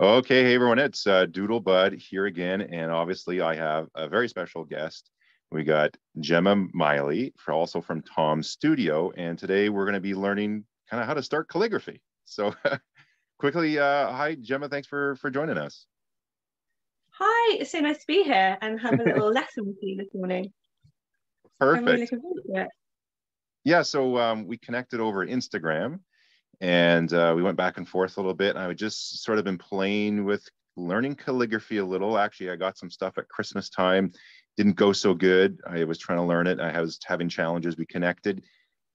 Okay, hey everyone, it's Doodlebud here again, and obviously I have a very special guest. We got Gemma Miley, also from Tom's Studio, and today we're going to be learning kind of how to start calligraphy. So quickly, hi Gemma, thanks for joining us. Hi, it's so nice to be here and have a little lesson with you this morning. Perfect. I'm really looking forward to it. Yeah, so we connected over Instagram, and we went back and forth a little bit, and I would just sort of been playing with learning calligraphy a little. Actually, I got some stuff at Christmas time, didn't go so good. I was trying to learn it. I was having challenges. We connected,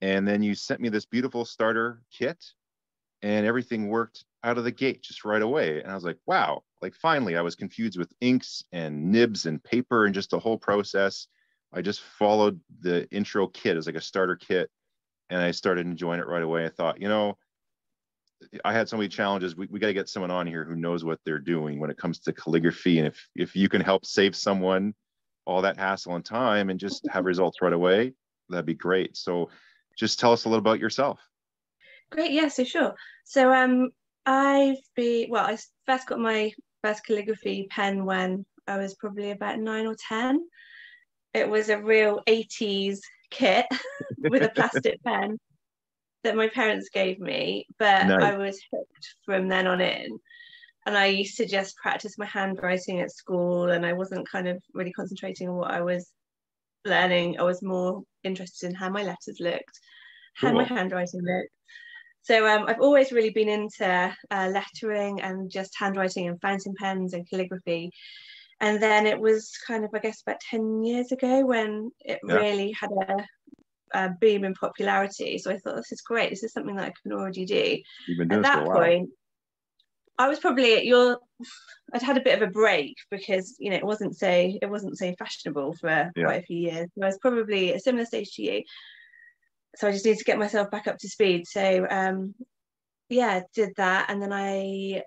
and then you sent me this beautiful starter kit, and everything worked out of the gate just right away. And I was like, wow, like finally. I was confused with inks and nibs and paper and just the whole process. I just followed the intro kit as like a starter kit, and I started enjoying it right away. I thought, you know, I had so many challenges. We got to get someone on here who knows what they're doing when it comes to calligraphy. And if you can help save someone all that hassle and time and just have results right away, that'd be great. So just tell us a little about yourself. Great. Yeah, so sure. So I first got my first calligraphy pen when I was probably about 9 or 10. It was a real 80s kit with a plastic pen that my parents gave me, but nice. I was hooked from then on in, and I used to just practice my handwriting at school, and I wasn't kind of really concentrating on what I was learning. I was more interested in how my letters looked, how my handwriting looked. So I've always really been into lettering and just handwriting and fountain pens and calligraphy. And then it was kind of, I guess, about 10 years ago when it really had a boom in popularity. So I thought, this is great. This is something that I can already do. At that point, I was probably I'd had a bit of a break because, you know, it wasn't so fashionable for quite a few years. So I was probably at a similar stage to you. So I just needed to get myself back up to speed. So, did that. And then I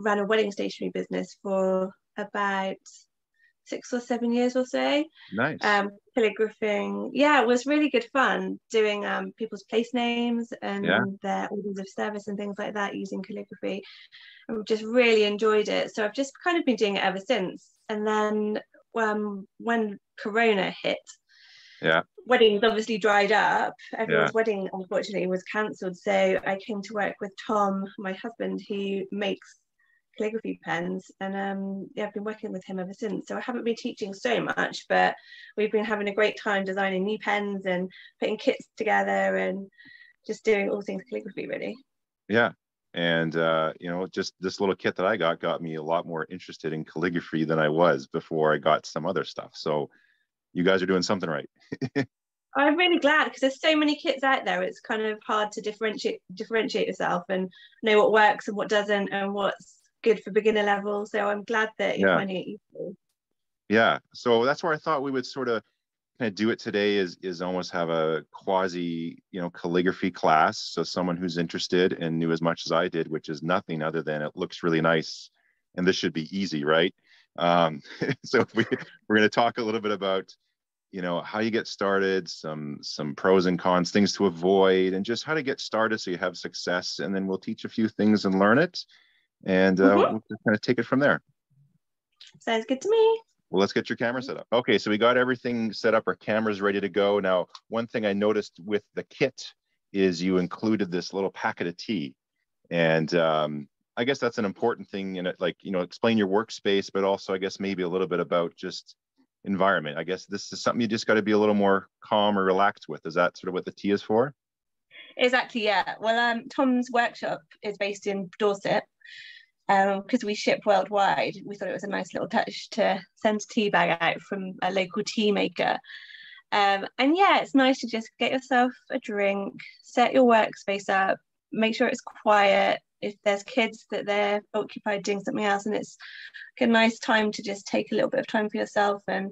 ran a wedding stationery business for about 6 or 7 years or so. Nice. Calligraphing. Yeah, it was really good fun doing people's place names and their orders of service and things like that using calligraphy. I just really enjoyed it. So I've just kind of been doing it ever since. And then when Corona hit, weddings obviously dried up. Everyone's wedding, unfortunately, was cancelled. So I came to work with Tom, my husband, who makes calligraphy pens, and I've been working with him ever since. So I haven't been teaching so much, but we've been having a great time designing new pens and putting kits together and just doing all things calligraphy, really. Yeah, and you know, just this little kit that I got me a lot more interested in calligraphy than I was before I got some other stuff. So you guys are doing something right. I'm really glad, because there's so many kits out there. It's kind of hard to differentiate yourself and know what works and what doesn't and what's good for beginner level. So I'm glad that you're finding it useful. Yeah, so that's where I thought we would sort of kind of do it today is almost have a quasi, you know, calligraphy class. So someone who's interested and knew as much as I did, which is nothing other than it looks really nice and this should be easy, right? So we're going to talk a little bit about, you know, how you get started, some pros and cons, things to avoid, and just how to get started so you have success. And then we'll teach a few things and learn it. And we'll kind of take it from there. Sounds good to me. Well, let's get your camera set up. Okay, so we got everything set up. Our camera's ready to go. Now, one thing I noticed with the kit is you included this little packet of tea. And I guess that's an important thing in it, like, you know, explain your workspace, but also I guess maybe a little bit about just environment. I guess this is something you just got to be a little more calm or relaxed with. Is that sort of what the tea is for? Exactly, yeah. Well, Tom's workshop is based in Dorset. Because we ship worldwide, we thought it was a nice little touch to send a tea bag out from a local tea maker. And yeah, it's nice to just get yourself a drink, set your workspace up, make sure it's quiet. If there's kids, that they're occupied doing something else, and it's a nice time to just take a little bit of time for yourself. And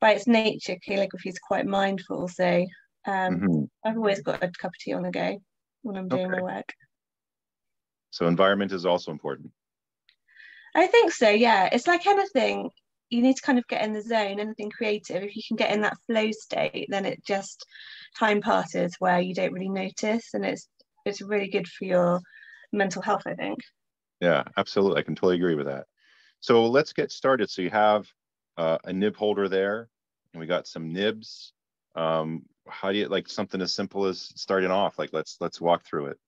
by its nature, calligraphy is quite mindful, so I've always got a cup of tea on the go when I'm doing my work. So environment is also important. I think so, yeah. It's like anything, you need to kind of get in the zone, anything creative. If you can get in that flow state, then it just, time passes where you don't really notice, and it's really good for your mental health, I think. Yeah, absolutely. I can totally agree with that. So let's get started. So you have a nib holder there, and we got some nibs. How do you like something as simple as starting off? Like let's walk through it.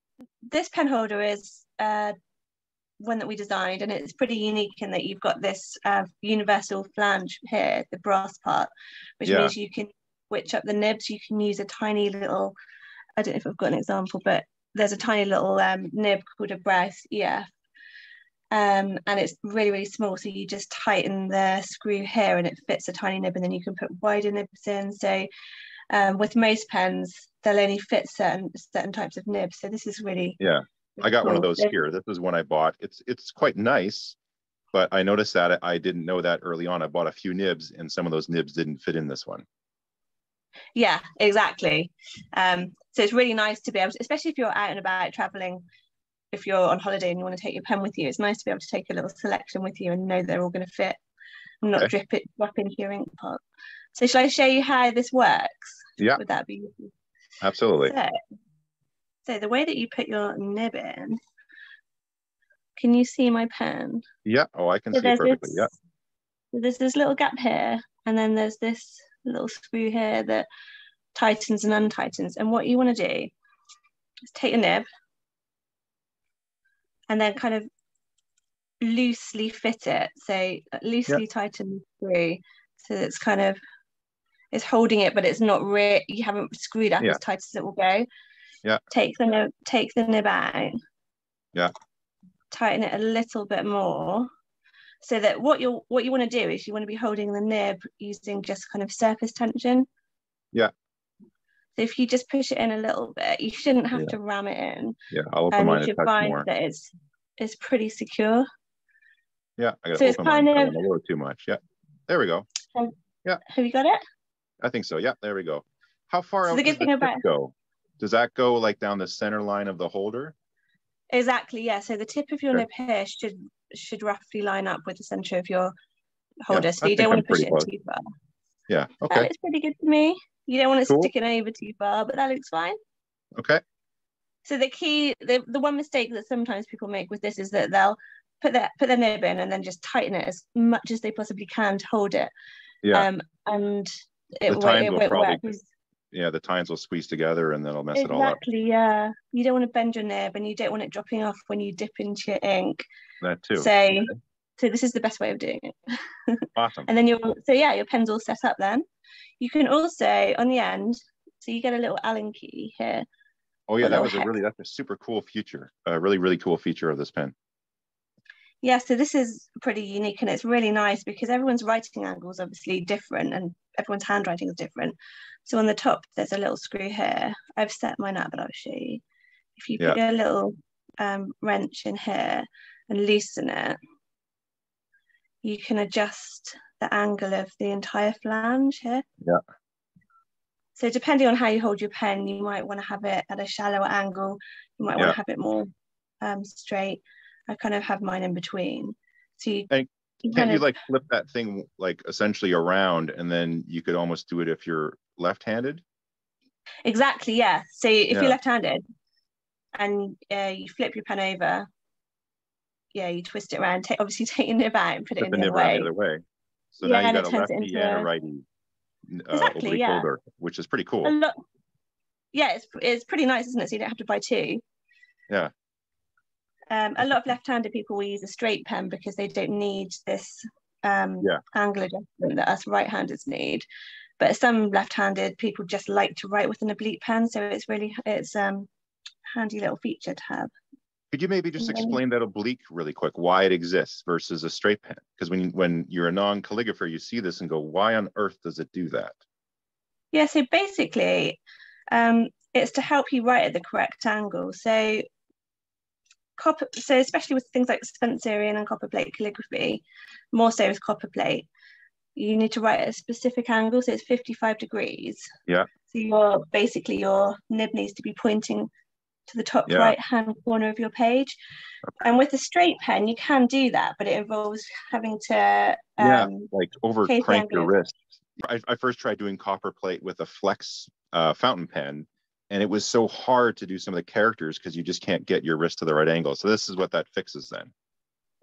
This pen holder is one that we designed, and it's pretty unique in that you've got this universal flange here, the brass part, which means you can switch up the nibs. You can use a tiny little, I don't know if I've got an example, but there's a tiny little nib called a Browse EF, and it's really, really small. So you just tighten the screw here and it fits a tiny nib, and then you can put wider nibs in. So with most pens, they'll only fit certain types of nibs. So this is really I got one of those here. This is one I bought. It's quite nice, but I noticed that I didn't know that early on. I bought a few nibs, and some of those nibs didn't fit in this one. Yeah, exactly. So it's really nice to be able to, especially if you're out and about traveling, if you're on holiday and you want to take your pen with you, it's nice to be able to take a little selection with you and know they're all going to fit and not drop into your ink pot. So shall I show you how this works? Yeah. Would that be useful? Absolutely. So the way that you put your nib in, can you see my pen? Yeah, oh, I can see it perfectly, yeah. So there's this little gap here, and then there's this little screw here that tightens and untightens. And what you want to do is take a nib and then kind of loosely fit it. So loosely tighten the screw so that it's kind of, it's holding it, but it's not really, you haven't screwed up as tight as it will go. Yeah. Take the nib out. Yeah. Tighten it a little bit more, so that what you want to do is you want to be holding the nib using just kind of surface tension. Yeah. So if you just push it in a little bit, you shouldn't have to ram it in. Yeah, I'll open mine a touch more. You should find that it's pretty secure. Yeah, I got to open mine a little too much. Yeah, there we go. Yeah. Have you got it? I think so. Yeah, there we go. How far out does it go? Does that go like down the center line of the holder? Exactly, yeah. So the tip of your nib here should roughly line up with the center of your holder. So you don't want to push it too far. Yeah, okay. That looks pretty good to me. You don't want to stick it over too far, but that looks fine. Okay. So the key, the one mistake that sometimes people make with this is that they'll put their nib in and then just tighten it as much as they possibly can to hold it. Yeah. And it won't work. Yeah, the tines will squeeze together and then it'll mess it all up. Exactly, yeah. You don't want to bend your nib, and you don't want it dropping off when you dip into your ink. That too. So this is the best way of doing it. Awesome. And then your pen's all set up then. You can also, on the end, so you get a little Allen key here. Oh yeah, that's a super cool feature. A really, really cool feature of this pen. Yeah, so this is pretty unique, and it's really nice because everyone's writing angle is obviously different, and everyone's handwriting is different. So on the top, there's a little screw here. I've set mine up, but I'll show you. If you put your little wrench in here and loosen it, you can adjust the angle of the entire flange here. Yeah. So depending on how you hold your pen, you might want to have it at a shallower angle. You might want to have it more straight. I kind of have mine in between. So you like flip that thing like essentially around, and then you could almost do it if you're left-handed? Exactly, yeah. So if you're left-handed and you flip your pen over, you twist it around, obviously take your nib out and put it in the other way. So now you got a lefty and a righty oblique holder, which is pretty cool. It's pretty nice, isn't it? So you don't have to buy two. Yeah. A lot of left-handed people will use a straight pen because they don't need this angle adjustment that us right-handers need. But some left-handed people just like to write with an oblique pen, so it's really handy little feature to have. Could you maybe just explain that oblique really quick, why it exists versus a straight pen? Because when you're a non-calligrapher, you see this and go, why on earth does it do that? Yeah, so basically, it's to help you write at the correct angle. So especially with things like Spencerian and copper plate calligraphy, more so with copper plate, you need to write at a specific angle, so it's 55 degrees. Yeah. So your nib needs to be pointing to the top right-hand corner of your page. Okay. And with a straight pen, you can do that, but it involves having to like over crank your wrist. I first tried doing copper plate with a flex fountain pen, and it was so hard to do some of the characters because you just can't get your wrist to the right angle. So this is what that fixes then.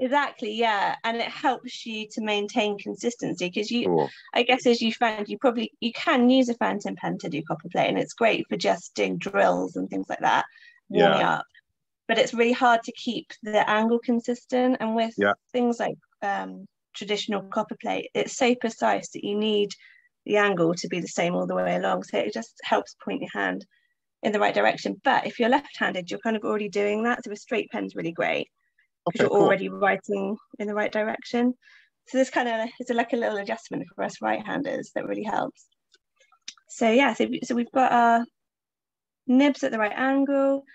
Exactly, yeah. And it helps you to maintain consistency because you, cool. I guess, as you found, you can use a fountain pen to do copper plate, and it's great for just doing drills and things like that, warming up. But it's really hard to keep the angle consistent. And with things like traditional copper plate, it's so precise that you need the angle to be the same all the way along. So it just helps point your hand in the right direction. But if you're left-handed, you're kind of already doing that. So a straight pen's really great. Because you're already writing in the right direction. So this kind of is like a little adjustment for us right-handers that really helps. So yeah, so we've got our nibs at the right angle.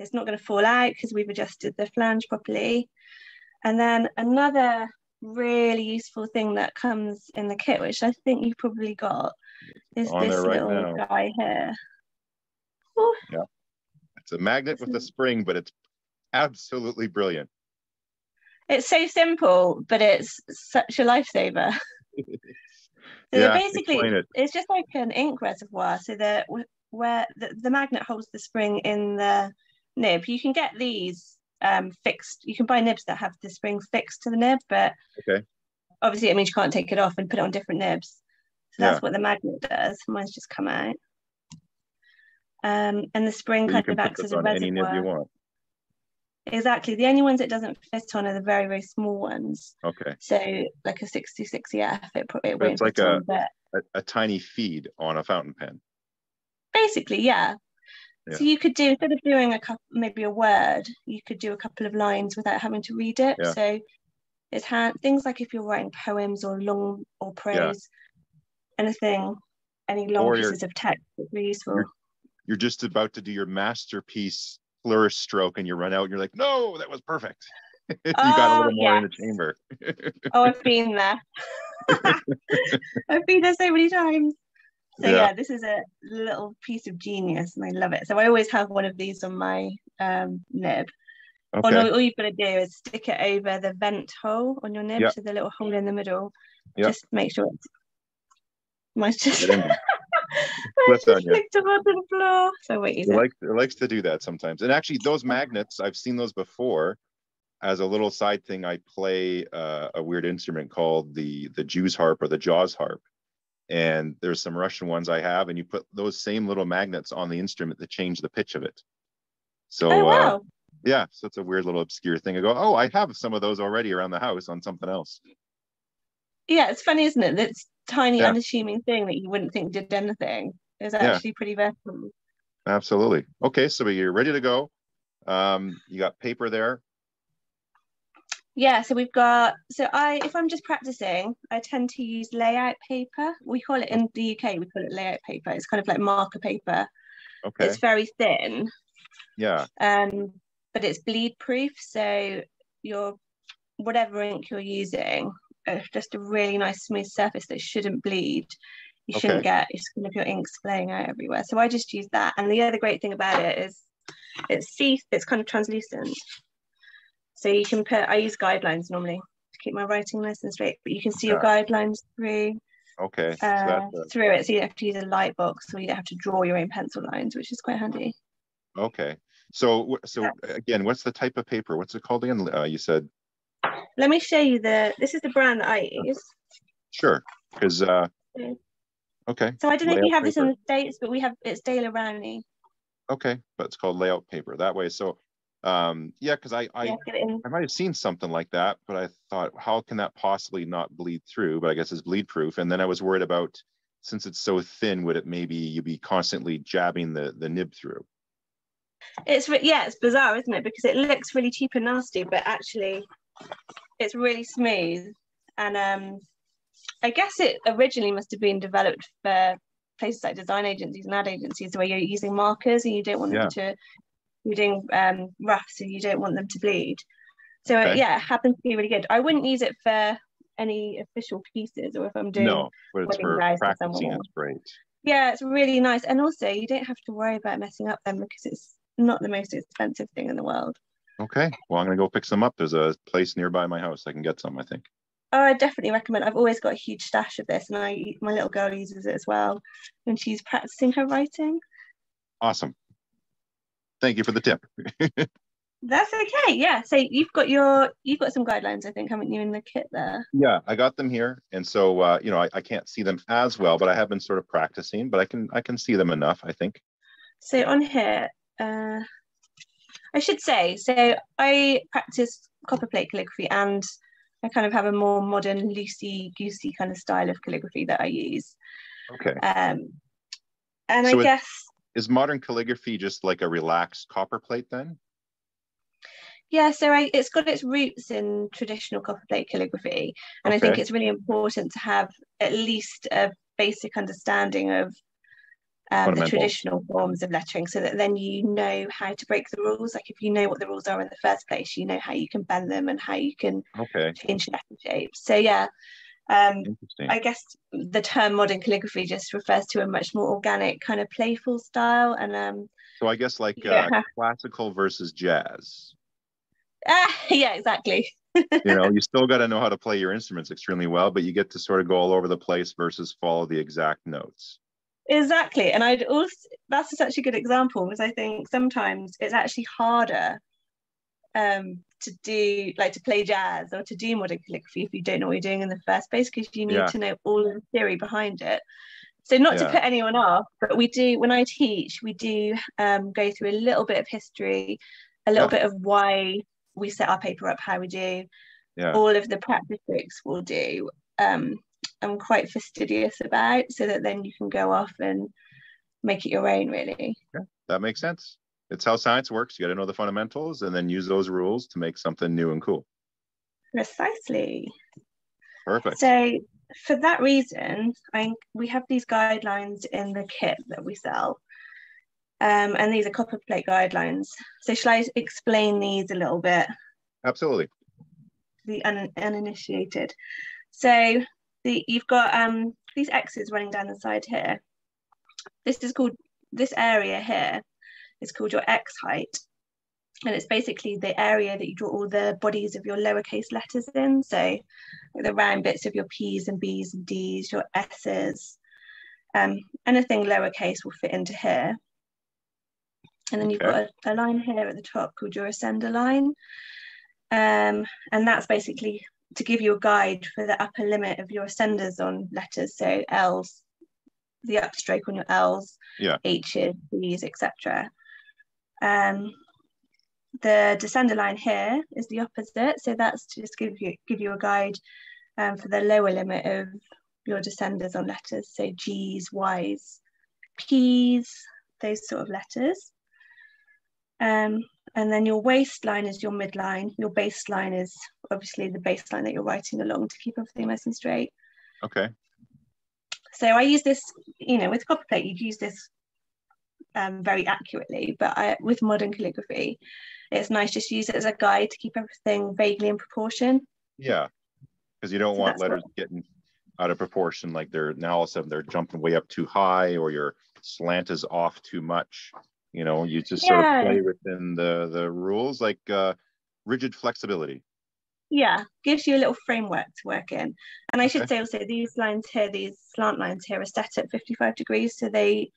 It's not going to fall out because we've adjusted the flange properly. And then another really useful thing that comes in the kit, which I think you've probably got, is this little guy here. Ooh. Yeah, it's a magnet with a spring, but it's absolutely brilliant. It's so simple, but it's such a lifesaver. So basically, it's just like an ink reservoir. So that where the magnet holds the spring in the nib, you can get these fixed. You can buy nibs that have the spring fixed to the nib, but obviously it means you can't take it off and put it on different nibs. So that's what the magnet does. Mine's just come out. And the spring kind of acts as a reservoir. Any nib you want. Exactly. The only ones it doesn't fit on are the very, very small ones. Okay. So like a 66EF, it won't fit on, but it's like a tiny feed on a fountain pen. Basically, yeah. So you could do, instead of doing a couple, maybe a word, you could do a couple of lines without having to read it. Yeah. So it's things like if you're writing poems or long or prose, any long pieces of text would be useful. You're just about to do your masterpiece flourish stroke and you run out and you're like, no, that was perfect. You got a little more in the chamber. Oh, I've been there. I've been there so many times. So yeah, this is a little piece of genius and I love it. So I always have one of these on my nib. Okay. All you've got to do is stick it over the vent hole on your nib, so the little hole in the middle. Just make sure it's... Mine's just... the floor. So it likes to do that sometimes. And actually those magnets, I've seen those before. As a little side thing, I play a weird instrument called the Jew's harp or the Jaws harp, and there's some Russian ones I have, and you put those same little magnets on the instrument that change the pitch of it. So so it's a weird little obscure thing. I go, oh, I have some of those already around the house on something else. Yeah, it's funny, isn't it? That's tiny, unassuming thing that you wouldn't think did anything. It's actually pretty versatile. Absolutely. Okay, so you're ready to go. You got paper there. Yeah, so we've got, if I'm just practicing, I tend to use layout paper. We call it in the UK, we call it layout paper. It's kind of like marker paper. Okay. It's very thin. Yeah. But it's bleed proof. So whatever ink you're using, just a really nice smooth surface that shouldn't bleed. You shouldn't get your ink splaying out everywhere. So I just use that. And the other great thing about it is it's kind of translucent. So you can I use guidelines normally to keep my writing nice and straight, but you can see your guidelines through. Okay. Through it. So you don't have to use a light box or you don't have to draw your own pencil lines, which is quite handy. Okay. So again, what's the type of paper? What's it called again? You said. Let me show you this is the brand that I use. Sure, because, So I don't know if you have this in the States, but it's Daler-Rowney. Okay, but it's called layout paper that way. So, because I might have seen something like that, but I thought, how can that possibly not bleed through? But I guess it's bleed proof. And then I was worried about, since it's so thin, would it maybe you'd be constantly jabbing the nib through? It's bizarre, isn't it? Because it looks really cheap and nasty, but actually... it's really smooth, and I guess it originally must have been developed for places like design agencies and ad agencies where you're using markers and you don't want them to, you're doing roughs and you don't want them to bleed. So it happens to be really good. I wouldn't use it for any official pieces or if I'm doing but it's for practicing. It's great. Yeah, it's really nice, and also you don't have to worry about messing up them because it's not the most expensive thing in the world. Okay, well, I'm going to go pick some up. There's a place nearby my house. I can get some, I think. Oh, I definitely recommend. I've always got a huge stash of this, and my little girl uses it as well when she's practicing her writing. Awesome. Thank you for the tip. That's okay. Yeah. So you've got some guidelines, I think, haven't you, in the kit there? Yeah, I got them here, and so I can't see them as well, but I have been sort of practicing. But I can see them enough, I think. So on here, I should say, so I practice copper plate calligraphy, and I kind of have a more modern, loosey-goosey kind of style of calligraphy that I use. Okay. And so I guess is modern calligraphy just like a relaxed copper plate then? Yeah, so it's got its roots in traditional copperplate calligraphy, and okay. I think it's really important to have at least a basic understanding of the traditional forms of lettering, so that then you know how to break the rules. Like if you know what the rules are in the first place, you know how you can bend them and how you can change letter shapes. So yeah, I guess the term modern calligraphy just refers to a much more organic kind of playful style. And so I guess like classical versus jazz. Yeah, exactly. You still got to know how to play your instruments extremely well, but you get to sort of go all over the place versus follow the exact notes. Exactly. And I'd also, that's such a good example, because I think sometimes it's actually harder to play jazz or to do modern calligraphy if you don't know what you're doing in the first place, because you need to know all of the theory behind it. So not to put anyone off, but we do, when I teach, we do go through a little bit of history, a little bit of why we set our paper up, how we do, all of the practice books we'll do. I'm quite fastidious about, so that then you can go off and make it your own, really. Yeah, that makes sense. It's how science works. You got to know the fundamentals and then use those rules to make something new and cool. Precisely. Perfect. So for that reason, we have these guidelines in the kit that we sell. And these are copper plate guidelines. So shall I explain these a little bit? Absolutely. The uninitiated. So you've got these X's running down the side here. This area here is called your X height. And it's basically the area that you draw all the bodies of your lowercase letters in. So the round bits of your P's and B's and D's, your S's. Anything lowercase will fit into here. And then you've got a line here at the top called your ascender line. And that's basically to give you a guide for the upper limit of your ascenders on letters. So L's, the upstroke on your L's, H's, B's, etc. The descender line here is the opposite. So that's to just give you a guide for the lower limit of your descenders on letters. So G's, Y's, P's, those sort of letters. And then your waistline is your midline. Your baseline is obviously the baseline that you're writing along to keep everything nice and straight. Okay. So I use this, with copperplate, you'd use this very accurately, but with modern calligraphy, it's nice just to use it as a guide to keep everything vaguely in proportion. Yeah, because you don't want letters getting out of proportion, like they're now all of a sudden they're jumping way up too high, or your slant is off too much. You just sort of play within the rules, like rigid flexibility. Yeah, gives you a little framework to work in. And I should say also these lines here, these slant lines here are set at 55 degrees. So they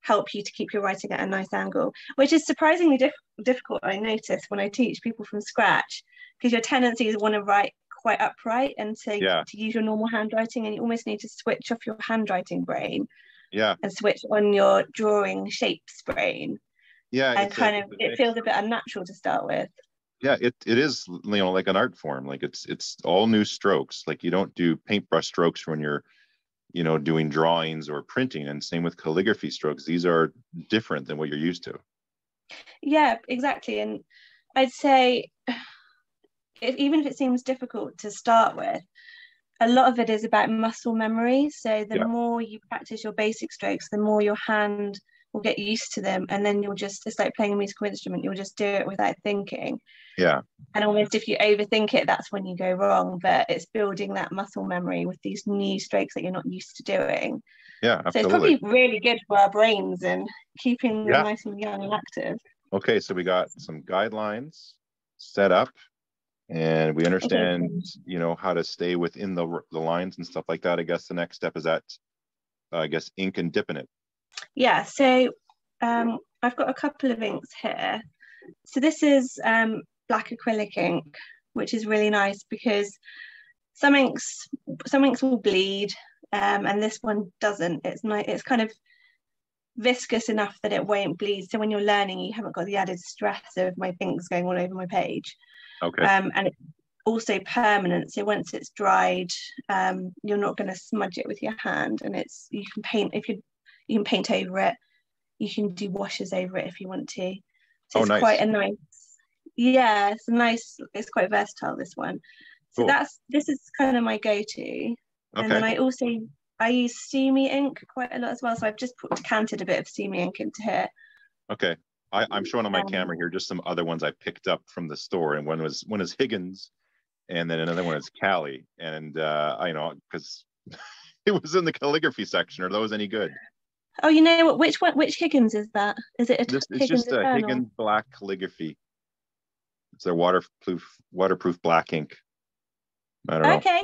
help you to keep your writing at a nice angle, which is surprisingly difficult, I notice, when I teach people from scratch, because your tendency is want to write quite upright and to use your normal handwriting, and you almost need to switch off your handwriting brain. Yeah, and switch on your drawing shapes brain. Yeah, and it feels a bit unnatural to start with. Yeah, it is, like an art form. Like it's all new strokes. Like you don't do paintbrush strokes when you're, doing drawings or printing. And same with calligraphy strokes. These are different than what you're used to. Yeah, exactly. And I'd say, even if it seems difficult to start with, a lot of it is about muscle memory. So the more you practice your basic strokes, the more your hand will get used to them. And then it's like playing a musical instrument. You'll just do it without thinking. Yeah. And almost if you overthink it, that's when you go wrong. But it's building that muscle memory with these new strokes that you're not used to doing. Yeah, absolutely. So it's probably really good for our brains and keeping them nice and young and active. Okay, so we got some guidelines set up. And we understand, how to stay within the lines and stuff like that. I guess the next step is that, ink and dipping it. Yeah. So I've got a couple of inks here. So this is black acrylic ink, which is really nice because some inks will bleed, and this one doesn't. It's kind of viscous enough that it won't bleed. So when you're learning, you haven't got the added stress of my inks going all over my page. Okay. And it's also permanent. So once it's dried, you're not going to smudge it with your hand, and it's you can paint over it. You can do washes over it if you want to. So it's nice. It's quite versatile, this one. So cool. This is kind of my go-to. Okay. And then I use sumi ink quite a lot as well. So I've just decanted a bit of sumi ink into here. Okay. I'm showing on my camera here just some other ones I picked up from the store. And one is Higgins, and then another one is Callie. And I know, because it was in the calligraphy section. Are those any good? Oh, you know what? Which one? Which Higgins is that? Is it a Higgins black calligraphy? It's their waterproof black ink. I don't know. Okay.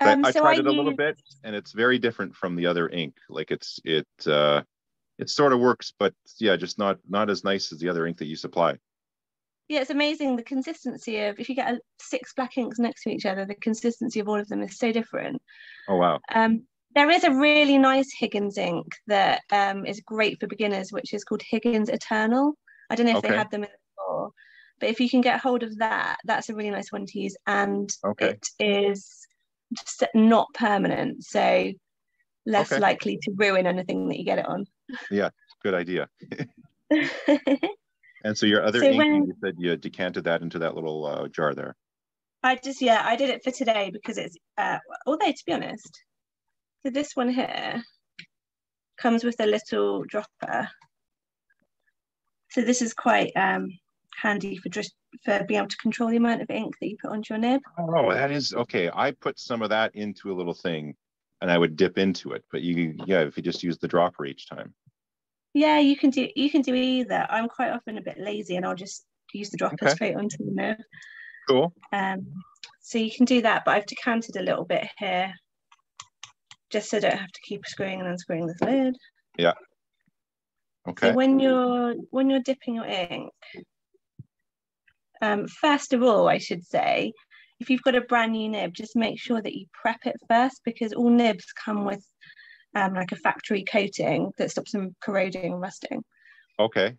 I tried it a little bit, and it's very different from the other ink. Like it sort of works, but yeah, just not as nice as the other ink that you supply. Yeah, it's amazing the consistency of, if you get 6 black inks next to each other, the consistency of all of them is so different. Oh wow. There is a really nice Higgins ink that is great for beginners, which is called Higgins Eternal. I don't know if they had them in the store, but if you can get hold of that, that's a really nice one to use. And it is just not permanent, so less likely to ruin anything that you get it on. Yeah, good idea. And so your other ink, you said you decanted that into that little jar there. I did it for today because it's, although to be honest, so this one here comes with a little dropper. So this is quite handy for being able to control the amount of ink that you put onto your nib. Oh, that is okay. I put some of that into a little thing, and I would dip into it. But if you just use the dropper each time. Yeah, you can do either. I'm quite often a bit lazy, and I'll just use the dropper straight onto the nib. Cool. So you can do that, but I've decanted a little bit here, just so I don't have to keep screwing and unscrewing this lid. Yeah. Okay. So when you're dipping your ink, first of all, I should say, if you've got a brand new nib, just make sure that you prep it first, because all nibs come with like a factory coating that stops them corroding and rusting. Okay.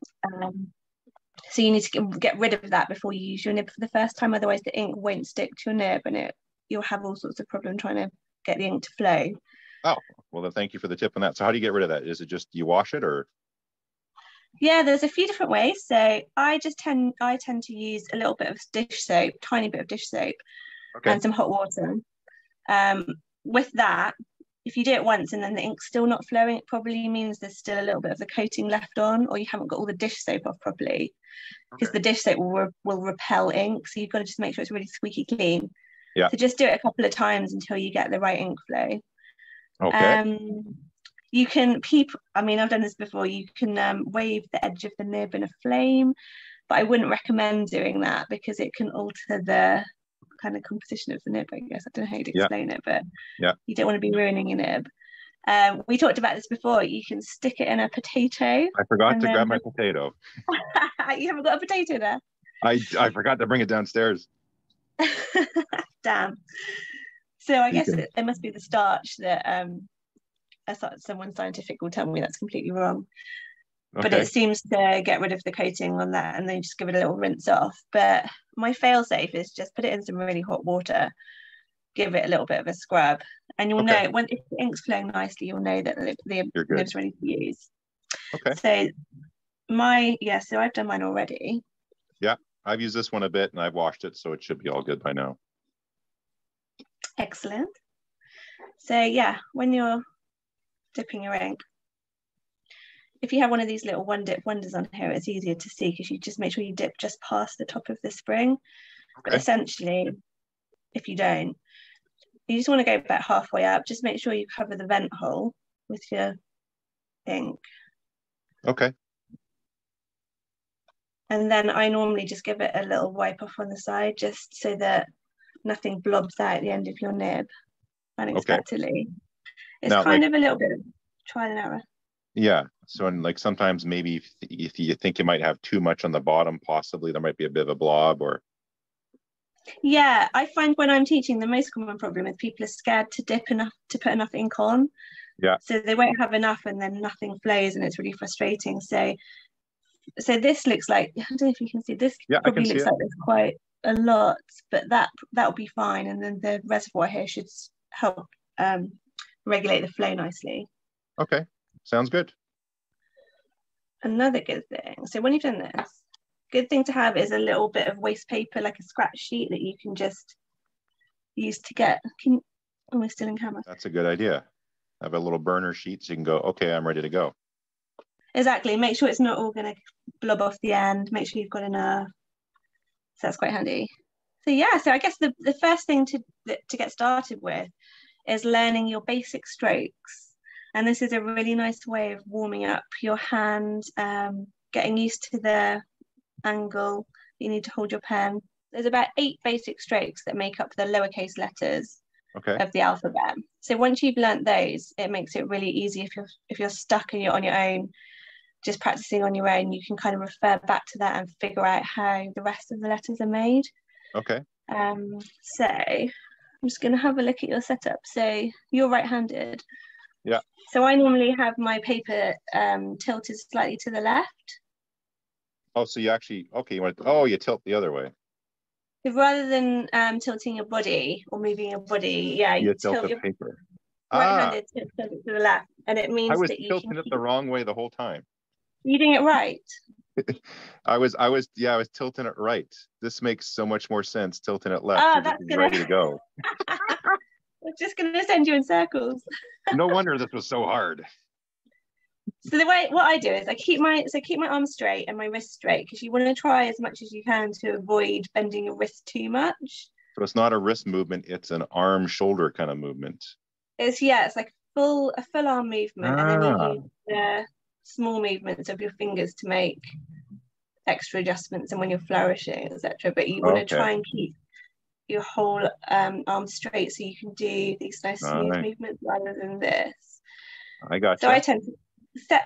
So you need to get rid of that before you use your nib for the first time. Otherwise, the ink won't stick to your nib, and you'll have all sorts of problems trying to get the ink to flow. Oh, well, then thank you for the tip on that. So how do you get rid of that? Is it just you wash it, or? Yeah, there's a few different ways. So I tend to use a little bit of dish soap, tiny bit of dish soap, and some hot water. With that, if you do it once and then the ink's still not flowing, it probably means there's still a little bit of the coating left on, or you haven't got all the dish soap off properly, because the dish soap will repel ink. So you've got to just make sure it's really squeaky clean. Yeah. So just do it a couple of times until you get the right ink flow. Okay. You can I've done this before. You can wave the edge of the nib in a flame, but I wouldn't recommend doing that because it can alter the kind of composition of the nib, I guess. I don't know how to explain it, but you don't want to be ruining your nib. We talked about this before. You can stick it in a potato. I forgot to grab my potato. You haven't got a potato there? I forgot to bring it downstairs. Damn. So I guess it must be the starch that someone scientific will tell me that's completely wrong, but it seems to get rid of the coating on that, and then just give it a little rinse off. But my fail safe is just put it in some really hot water, give it a little bit of a scrub, and you'll know if the ink's flowing nicely, you'll know that the nib's ready to use. So I've done mine already. I've used this one a bit, and I've washed it, so it should be all good by now. Excellent. So yeah, when you're dipping your ink, if you have one of these little one-dip wonders on here, it's easier to see because you just make sure you dip just past the top of the spring. But essentially, if you don't, you just want to go about halfway up. Just make sure you cover the vent hole with your ink. Okay. And then I normally just give it a little wipe off on the side, just so that nothing blobs out at the end of your nib unexpectedly. It's kind of a little bit of trial and error. Yeah. So, and like sometimes maybe if you think you might have too much on the bottom, possibly there might be a bit of a blob or. Yeah, I find when I'm teaching, the most common problem is people are scared to dip enough to put enough ink on. Yeah. So they won't have enough, and then nothing flows, and it's really frustrating. So this looks like, I don't know if you can see this. Yeah, probably I can looks see like there's quite a lot, but that will be fine. And then the reservoir here should help regulate the flow nicely. Okay, sounds good. Another good thing. So when you've done this, good thing to have is a little bit of waste paper, like a scratch sheet that you can just use to get. Oh, we're still in camera. That's a good idea. Have a little burner sheet so you can go, okay, I'm ready to go. Exactly. Make sure it's not all going to blob off the end. Make sure you've got enough. So that's quite handy. So yeah, so I guess the first thing to get started with is learning your basic strokes. And this is a really nice way of warming up your hand, getting used to the angle you need to hold your pen. There's about 8 basic strokes that make up the lowercase letters of the alphabet. So once you've learnt those, it makes it really easy if you're stuck and you're on your own, just practicing on your own. You can kind of refer back to that and figure out how the rest of the letters are made. Okay. So I'm just going to have a look at your setup. So you're right-handed. Yeah. So I normally have my paper tilted slightly to the left. Oh, so you actually, okay, you want to, oh, you tilt the other way. So rather than tilting your body or moving your body, yeah, you tilt your paper. Right-handed tilt to the left, and it means that you tilted it the wrong way the whole time. You doing it right? I was tilting it right. This makes so much more sense tilting it left. Oh, that's gonna... ready to go. I'm just going to send you in circles. No wonder this was so hard. So the way, what I do is I keep my arm straight and my wrist straight, because you want to try as much as you can to avoid bending your wrist too much. So it's not a wrist movement, it's an arm shoulder kind of movement. It's, yeah, it's like a full arm movement, and then you use the small movements of your fingers to make extra adjustments and when you're flourishing, etc. But you want to try and keep your whole arm straight so you can do these nice smooth movements rather than this. I got you. So I tend to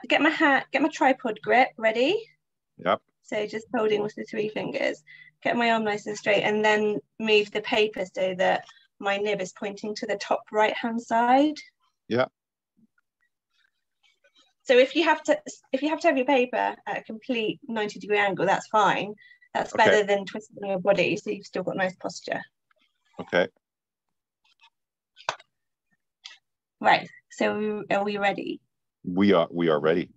get my tripod grip ready. Yep. So just holding with the 3 fingers, get my arm nice and straight, and then move the paper so that my nib is pointing to the top right hand side. Yeah. So if you have to have your paper at a complete 90-degree angle, that's fine. That's better than twisting your body, so you've still got nice posture. Okay. Right. So are we ready? We are ready.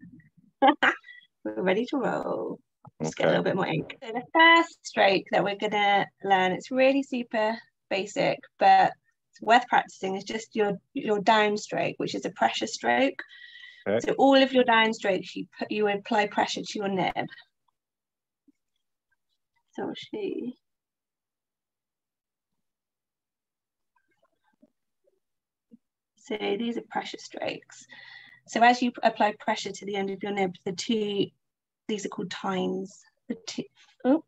We're ready to roll. Let's get a little bit more ink. So the first stroke that we're gonna learn, it's really super basic, but it's worth practicing, is just your down stroke, which is a pressure stroke. Okay. So all of your down strokes, you apply pressure to your nib. So she. So these are pressure strokes. So as you apply pressure to the end of your nib, these are called tines. Yeah.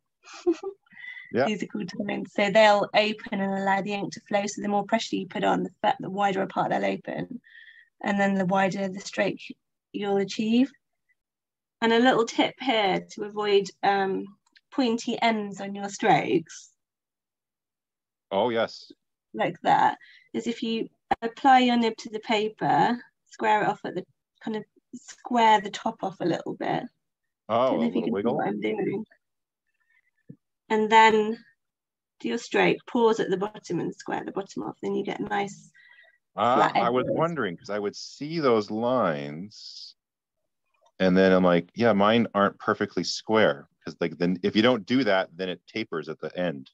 These are called tines. So they'll open and allow the ink to flow. So the more pressure you put on, the wider apart they'll open, and then the wider the stroke you'll achieve. And a little tip here to avoid pointy ends on your strokes. Oh yes. Like that is if you apply your nib to the paper, square it off at the kind of square the top off a little bit. Oh, a little wiggle. What I'm doing. And then do your stroke. Pause at the bottom and square the bottom off. Then you get a nice. I was wondering because I would see those lines, and then I'm like, yeah, mine aren't perfectly square. Because like then if you don't do that, then it tapers at the end.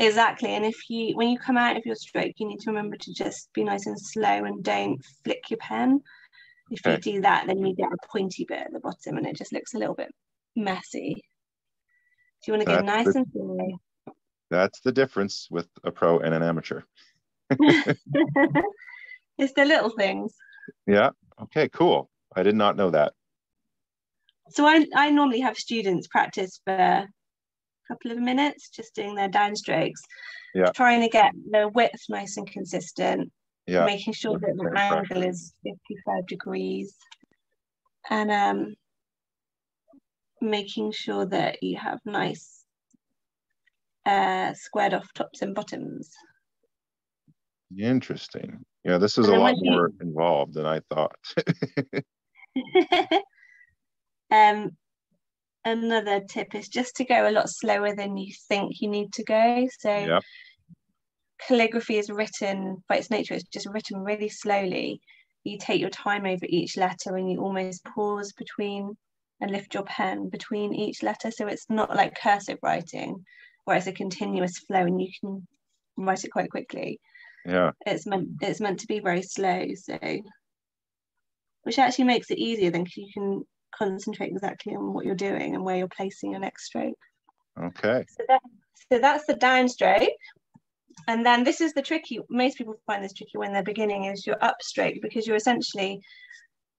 Exactly. And when you come out of your stroke, you need to remember to just be nice and slow and don't flick your pen. If you do that, then you get a pointy bit at the bottom and it just looks a little bit messy. So you want to go nice and slow. That's the difference with a pro and an amateur. It's the little things. Yeah. Okay, cool. I did not know that. So I normally have students practice for a couple of minutes, just doing their downstrokes, trying to get the width nice and consistent, making sure that the angle is 55 degrees. and making sure that you have nice squared off tops and bottoms. Interesting. Yeah, this is a lot more involved than I thought. Another tip is just to go a lot slower than you think you need to go. So yep. Calligraphy is written, by its nature, it's just written really slowly. You take your time over each letter and you almost pause between and lift your pen between each letter. So it's not like cursive writing, where it's a continuous flow and you can write it quite quickly. Yeah, it's meant to be very slow, so which actually makes it easier then, because you can concentrate exactly on what you're doing and where you're placing your next stroke. Okay. So that's the downstroke, and then this is the tricky. Most people find this tricky when they're beginning, is your upstroke, because you're essentially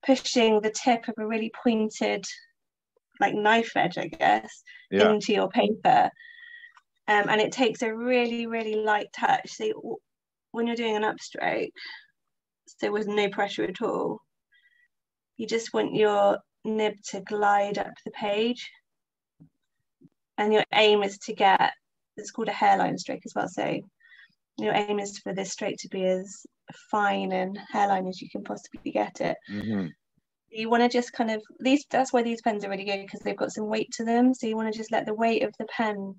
pushing the tip of a really pointed, like knife edge, I guess, yeah, into your paper, and it takes a really, really light touch. So when you're doing an upstroke, so with no pressure at all, you just want your nib to glide up the page, and your aim is to get, it's called a hairline stroke as well, so your aim is for this stroke to be as fine and hairline as you can possibly get it. Mm-hmm. You want to just kind of, that's why these pens are really good, because they've got some weight to them, so you want to just let the weight of the pen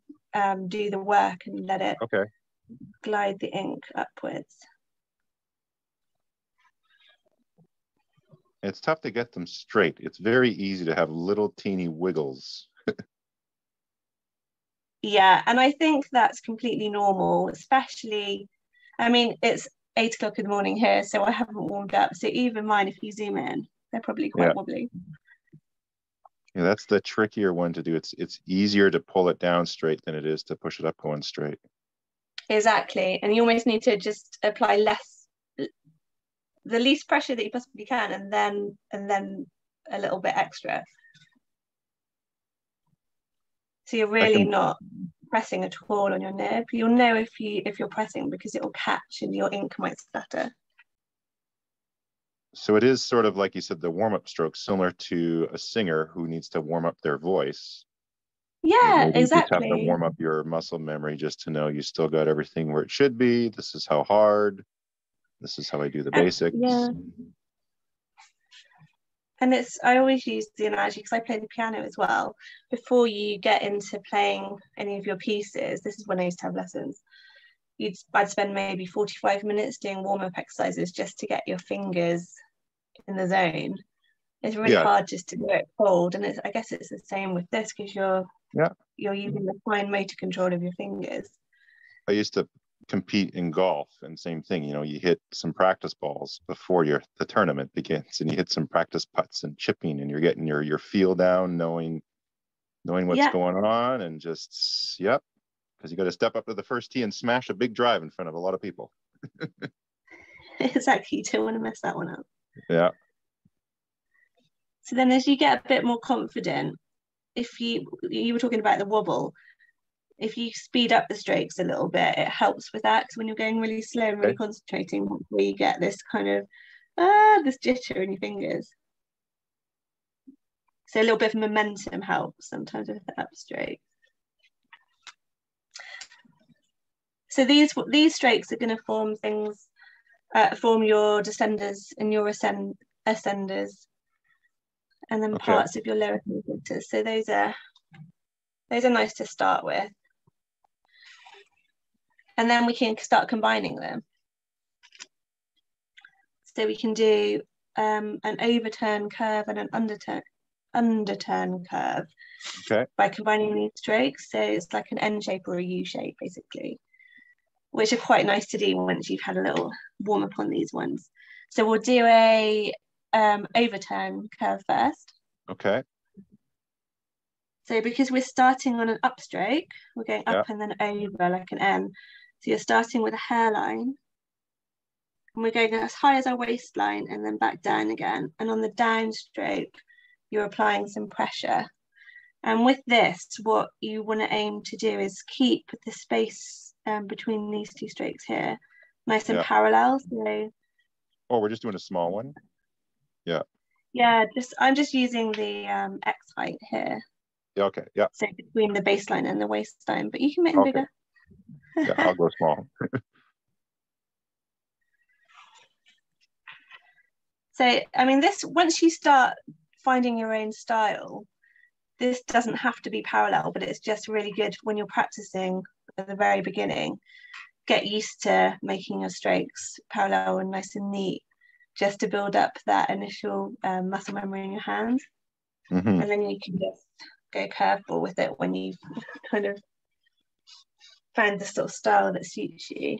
do the work and let it glide the ink upwards. It's tough to get them straight. It's very easy to have little teeny wiggles. Yeah, and I think that's completely normal, especially, I mean, it's 8 o'clock in the morning here, so I haven't warmed up. So even mine, if you zoom in, they're probably quite wobbly. Yeah, that's the trickier one to do. It's easier to pull it down straight than it is to push it up going straight. Exactly, and you almost need to just apply the least pressure that you possibly can, and then a little bit extra, so you're really not pressing at all on your nib. You'll know if you're pressing, because it will catch and your ink might splatter. So it is sort of like you said, the warm-up stroke, similar to a singer who needs to warm up their voice. Yeah, exactly. You just have to warm up your muscle memory just to know you still got everything where it should be. This is how hard. This is how I do the basics. Yeah. And I always use the analogy, because I play the piano as well. Before you get into playing any of your pieces, this is when I used to have lessons, I'd spend maybe 45 minutes doing warm-up exercises just to get your fingers in the zone. It's really hard just to do it cold, and I guess it's the same with this, because you're using the fine motor control of your fingers. I used to compete in golf, and same thing, you know, you hit some practice balls before the tournament begins, and you hit some practice putts and chipping, and you're getting your feel down, knowing what's going on, and just because you got to step up to the first tee and smash a big drive in front of a lot of people. Exactly, you don't want to mess that one up. Yeah. So then as you get a bit more confident, if you were talking about the wobble, if you speed up the strokes a little bit, it helps with that, because when you're going really slow and really concentrating, where you get this kind of, this jitter in your fingers. So a little bit of momentum helps sometimes with the upstroke. So these strokes are going to form things, form your descenders and your ascenders. And then parts of your lower hemisphere. So those are nice to start with, and then we can start combining them. So we can do an overturn curve and an underturn curve by combining these strokes. So it's like an N shape or a U shape, basically, which are quite nice to do once you've had a little warm up on these ones. So we'll do a overturn curve first. Okay. So because we're starting on an upstroke, we're going up and then over like an N. So you're starting with a hairline, and we're going as high as our waistline and then back down again. And on the downstroke, you're applying some pressure. And with this, what you want to aim to do is keep the space between these two strokes here nice and parallel. So, oh, we're just doing a small one. Yeah. Yeah, I'm just using the X height here. Yeah, okay, yeah. So between the baseline and the waistline, but you can make them bigger. Yeah, I'll go small. So, I mean, this, once you start finding your own style, this doesn't have to be parallel, but it's just really good when you're practicing at the very beginning. Get used to making your strokes parallel and nice and neat, just to build up that initial muscle memory in your hands. Mm-hmm. And then you can just go curveball with it when you kind of find the sort of style that suits you.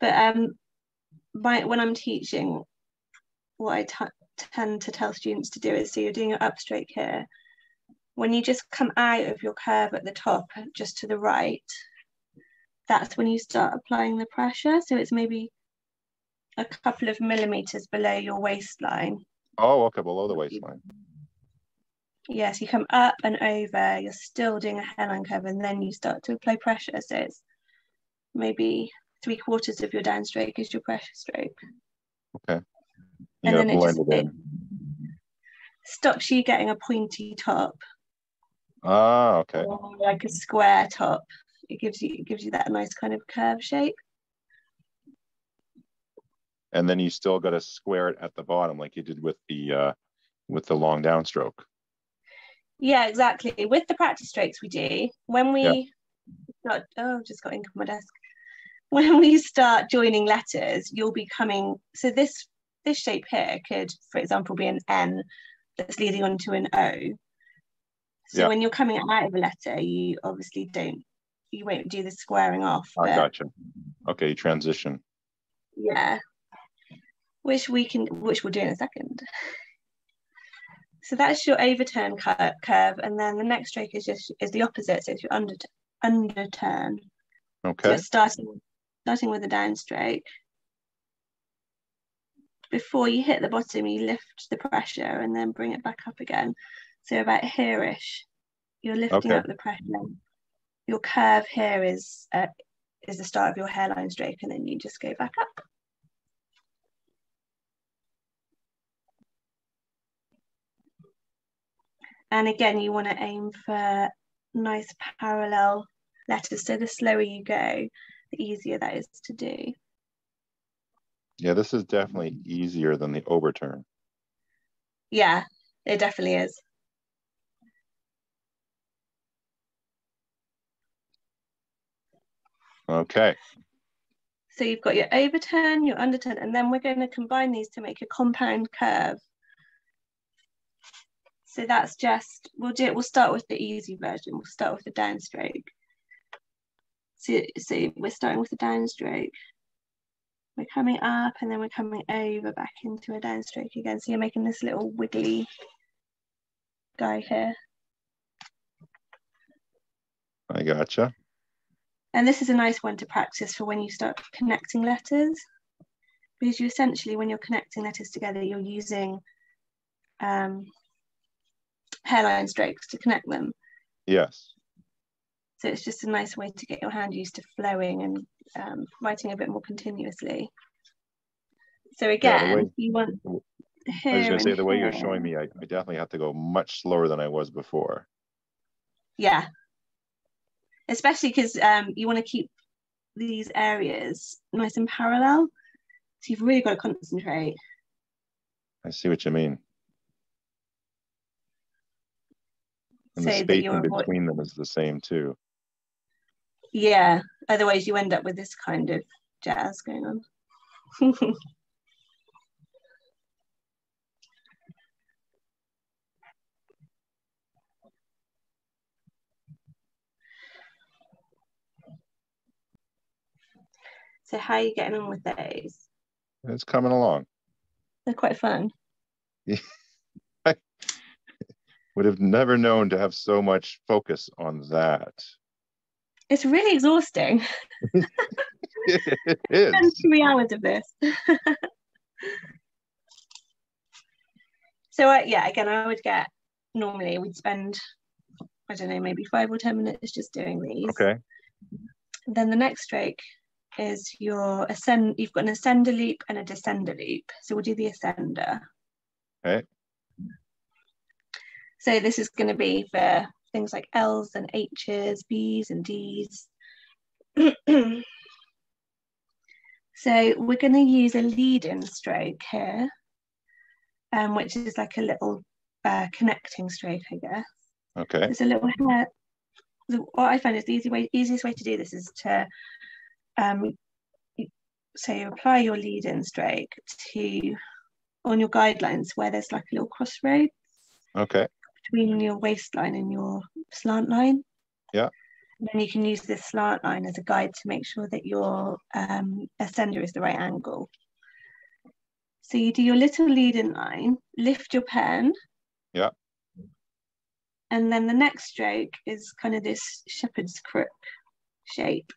But when I'm teaching, what I tend to tell students to do is, so you're doing your up stroke here. When you just come out of your curve at the top, just to the right, that's when you start applying the pressure. So it's maybe a couple of millimeters below your waistline. Oh, okay, below the waistline. Yes, you come up and over, you're still doing a hairline curve, and then you start to apply pressure. So it's maybe 3/4 of your downstroke is your pressure stroke. Okay. And then it stops you getting a pointy top. Ah, okay. Or like a square top. It gives you that nice kind of curve shape. And then you still got to square it at the bottom, like you did with the long downstroke. Yeah, exactly. With the practice strokes, we do when we just got ink on my desk. When we start joining letters, you'll be coming. So this shape here could, for example, be an N that's leading onto an O. So when you're coming out of a letter, you obviously won't do the squaring off. I gotcha. Okay, transition. Yeah, which we'll do in a second. So that's your overturn curve, and then the next stroke is the opposite. So it's your underturn. Okay. So it's starting with a downstroke. Before you hit the bottom, you lift the pressure and then bring it back up again. So about here-ish, you're lifting up the pressure. Your curve here is the start of your hairline stroke, and then you just go back up. And again, you want to aim for nice parallel letters. So the slower you go, the easier that is to do. Yeah, this is definitely easier than the overturn. Yeah, it definitely is. Okay. So you've got your overturn, your underturn, and then we're going to combine these to make a compound curve. So that's just, we'll start with the easy version. We'll start with the downstroke. So we're starting with the downstroke. We're coming up and then we're coming over back into a downstroke again. So you're making this little wiggly guy here. I gotcha. And this is a nice one to practice for when you start connecting letters, because you essentially, when you're connecting letters together, you're using hairline strokes to connect them. Yes. So it's just a nice way to get your hand used to flowing and writing a bit more continuously. So again, you want here. I was going to say, the way you're showing me, I definitely have to go much slower than I was before. Yeah. Especially because you want to keep these areas nice and parallel. So you've really got to concentrate. I see what you mean. And so the space in between them is the same too. Yeah, otherwise you end up with this kind of jazz going on. So how are you getting on with those? It's coming along. They're quite fun. Yeah. Would have never known to have so much focus on that. It's really exhausting. It is. 3 hours of this. So again, I would get, normally we'd spend, I don't know, maybe 5 or 10 minutes just doing these. Okay. And then the next stroke, is your ascend. You've got an ascender loop and a descender loop. So we'll do the ascender. Okay. So this is going to be for things like L's and H's, B's and D's. So we're going to use a lead-in stroke here, which is like a little connecting stroke, I guess. Okay. It's a little hair. What I find is the easiest way to do this is to, so you apply your lead-in stroke to, on your guidelines where there's like a little crossroads. Okay. Between your waistline and your slant line. Yeah. And then you can use this slant line as a guide to make sure that your ascender is the right angle. So you do your little lead-in line, lift your pen. Yeah. And then the next stroke is kind of this shepherd's crook shape.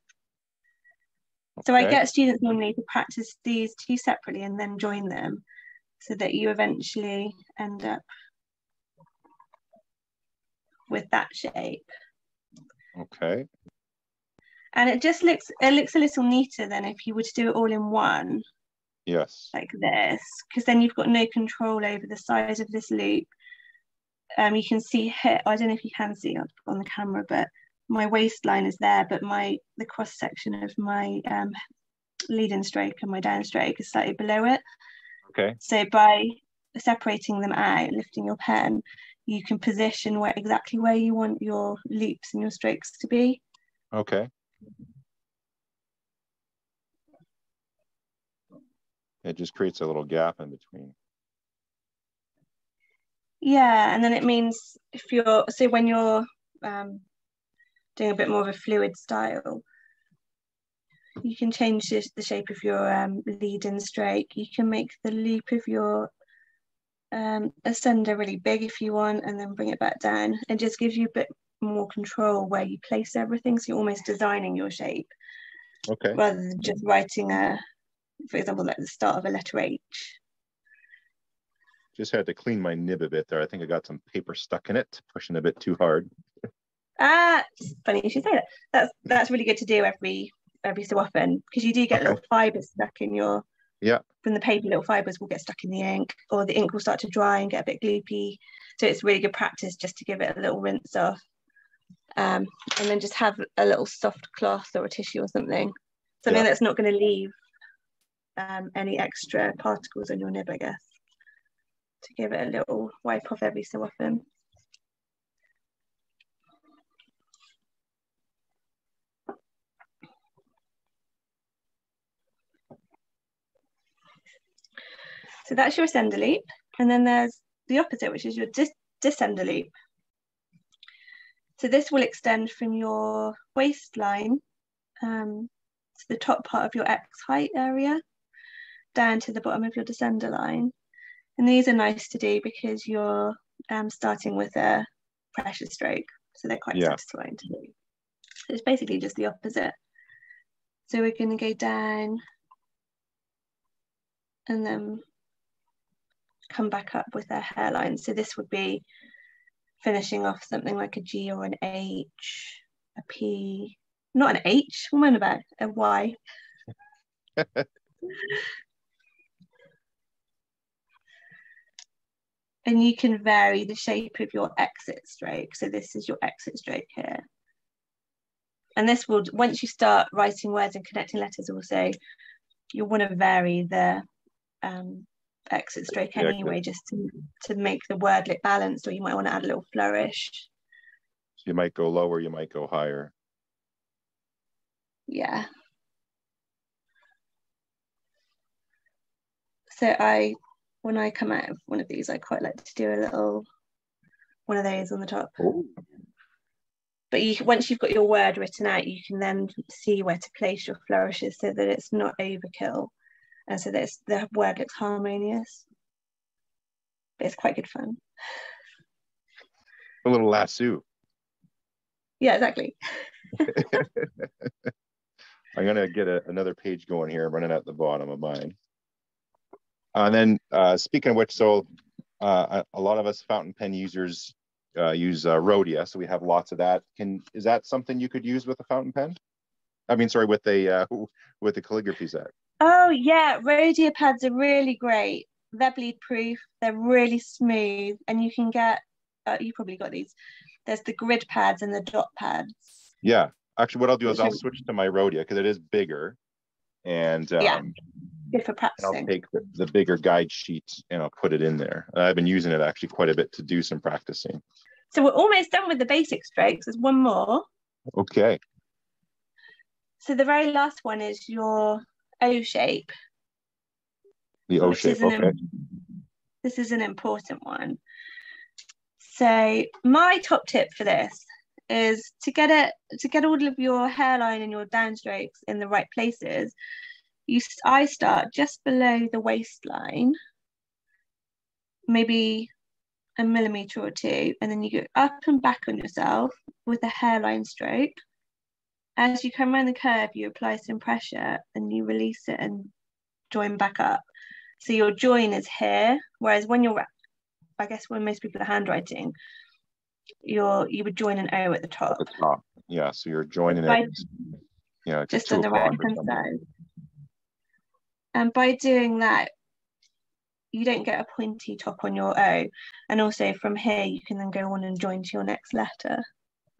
So okay. I get students normally to practice these two separately and then join them so that you eventually end up with that shape. Okay. And it just looks, it looks a little neater than if you were to do it all in one. Yes. Like this, because then you've got no control over the size of this loop. You can see here, I don't know if you can see on the camera, but my waistline is there, but the cross section of my lead-in stroke and my down stroke is slightly below it. Okay. So by separating them out, lifting your pen, you can position exactly where you want your loops and your strokes to be. Okay. It just creates a little gap in between. Yeah, and then it means if you're, so when you're doing a bit more of a fluid style, you can change the shape of your lead-in stroke. You can make the loop of your ascender really big if you want, and then bring it back down. It just gives you a bit more control where you place everything, so you're almost designing your shape. Okay. Rather than just writing for example, like the start of a letter H. Just had to clean my nib a bit there. I think I got some paper stuck in it, pushing a bit too hard. Funny you should say that. That's really good to do every so often, because you do get little fibers stuck in your, yeah, from the paper. Little fibers will get stuck in the ink, or the ink will start to dry and get a bit gloopy. So it's really good practice just to give it a little rinse off, and then just have a little soft cloth or a tissue or something that's not going to leave any extra particles on your nib, I guess, to give it a little wipe off every so often. So that's your ascender loop, and then there's the opposite, which is your descender loop. So this will extend from your waistline to the top part of your X height area, down to the bottom of your descender line. And these are nice to do because you're starting with a pressure stroke, so they're quite satisfying to do. So it's basically just the opposite. So we're going to go down and then come back up with our hairline. So this would be finishing off something like a G or an H, a P, not an H, what am I on about? A Y. And you can vary the shape of your exit stroke. So this is your exit stroke here. And this will, once you start writing words and connecting letters also, you'll want to vary the exit stroke anyway, just to make the word look balanced, or you might want to add a little flourish. So you might go lower, you might go higher. Yeah. So when I come out of one of these, I quite like to do a little one of those on the top. Ooh. But once you've got your word written out, you can then see where to place your flourishes so that it's not overkill, and so that the word looks harmonious. But it's quite good fun. A little lasso. Yeah, exactly. I'm going to get another page going here. I'm running out the bottom of mine. And then speaking of which, so a lot of us fountain pen users use Rhodia, so we have lots of that. Is that something you could use with a fountain pen? I mean, sorry, with the calligraphy set. Oh yeah, rhodia pads are really great. They're bleed proof. They're really smooth, and you can get. You probably got these. There's the grid pads and the dot pads. Yeah, actually, what I'll do is I'll switch to my rhodia because it is bigger, and yeah, good for practicing. I'll take the bigger guide sheets and I'll put it in there. I've been using it actually quite a bit to do some practicing. So we're almost done with the basic strokes. There's one more. Okay. So the very last one is your O shape. The O shape, okay. This is an important one. So my top tip for this is to get all of your hairline and your downstrokes in the right places. I start just below the waistline, maybe a millimeter or two, and then you go up and back on yourself with a hairline stroke. As you come around the curve, you apply some pressure and you release it and join back up. So your join is here, whereas when you're, I guess when most people are handwriting, you would join an O at the top. At the top. Yeah, so you're joining it. Yeah, just on the right hand side. And by doing that, you don't get a pointy top on your O. And also from here, you can then go on and join to your next letter.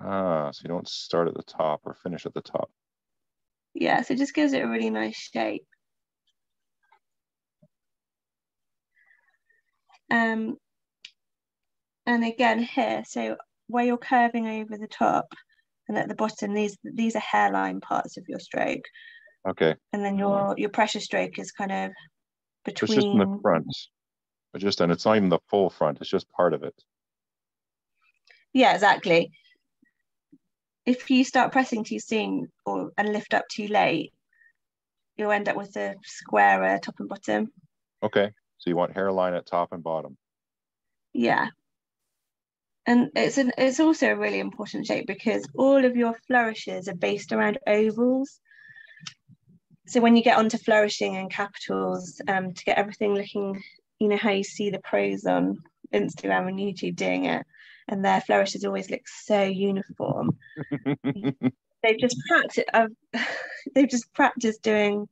Ah, so you don't start at the top or finish at the top. Yeah, so it just gives it a really nice shape. And again here, so where you're curving over the top and at the bottom, these are hairline parts of your stroke. Okay. And then your pressure stroke is kind of between. It's just in the front. And it's not even the full front. It's just part of it. Yeah, exactly. If you start pressing too soon and lift up too late, you'll end up with a squarer top and bottom. Okay. So you want hairline at top and bottom. Yeah. And it's also a really important shape because all of your flourishes are based around ovals. So when you get onto flourishing and capitals, to get everything looking, you know, how you see the pros on Instagram and YouTube doing it, and their flourishes always look so uniform. They've just practiced doing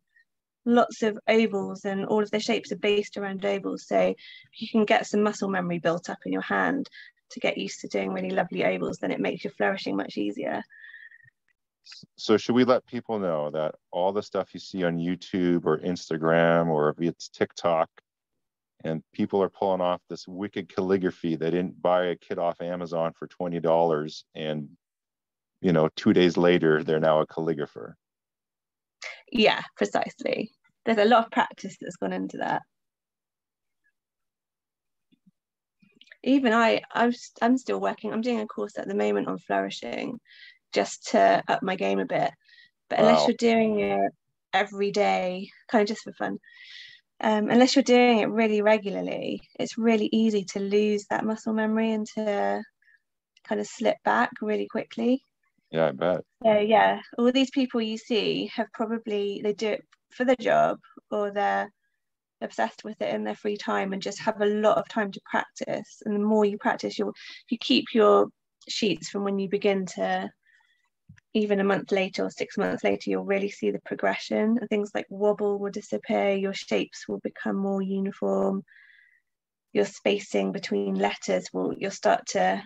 lots of ovals, and all of their shapes are based around ovals. So you can get some muscle memory built up in your hand to get used to doing really lovely ovals, then it makes your flourishing much easier. So should we let people know that all the stuff you see on YouTube or Instagram or if it's TikTok and people are pulling off this wicked calligraphy, they didn't buy a kit off Amazon for $20 and, you know, 2 days later, they're now a calligrapher. Yeah, precisely. There's a lot of practice that's gone into that. Even I'm still working. I'm doing a course at the moment on flourishing, just to up my game a bit, but unless you're doing it every day, kind of just for fun, unless you're doing it really regularly, it's really easy to lose that muscle memory and to kind of slip back really quickly. Yeah, I bet. So yeah, all these people you see have probably, they do it for their job or they're obsessed with it in their free time and just have a lot of time to practice. And the more you practice, you keep your sheets from when you begin to even a month later or 6 months later, you'll really see the progression, and things like wobble will disappear, your shapes will become more uniform, your spacing between letters you'll start to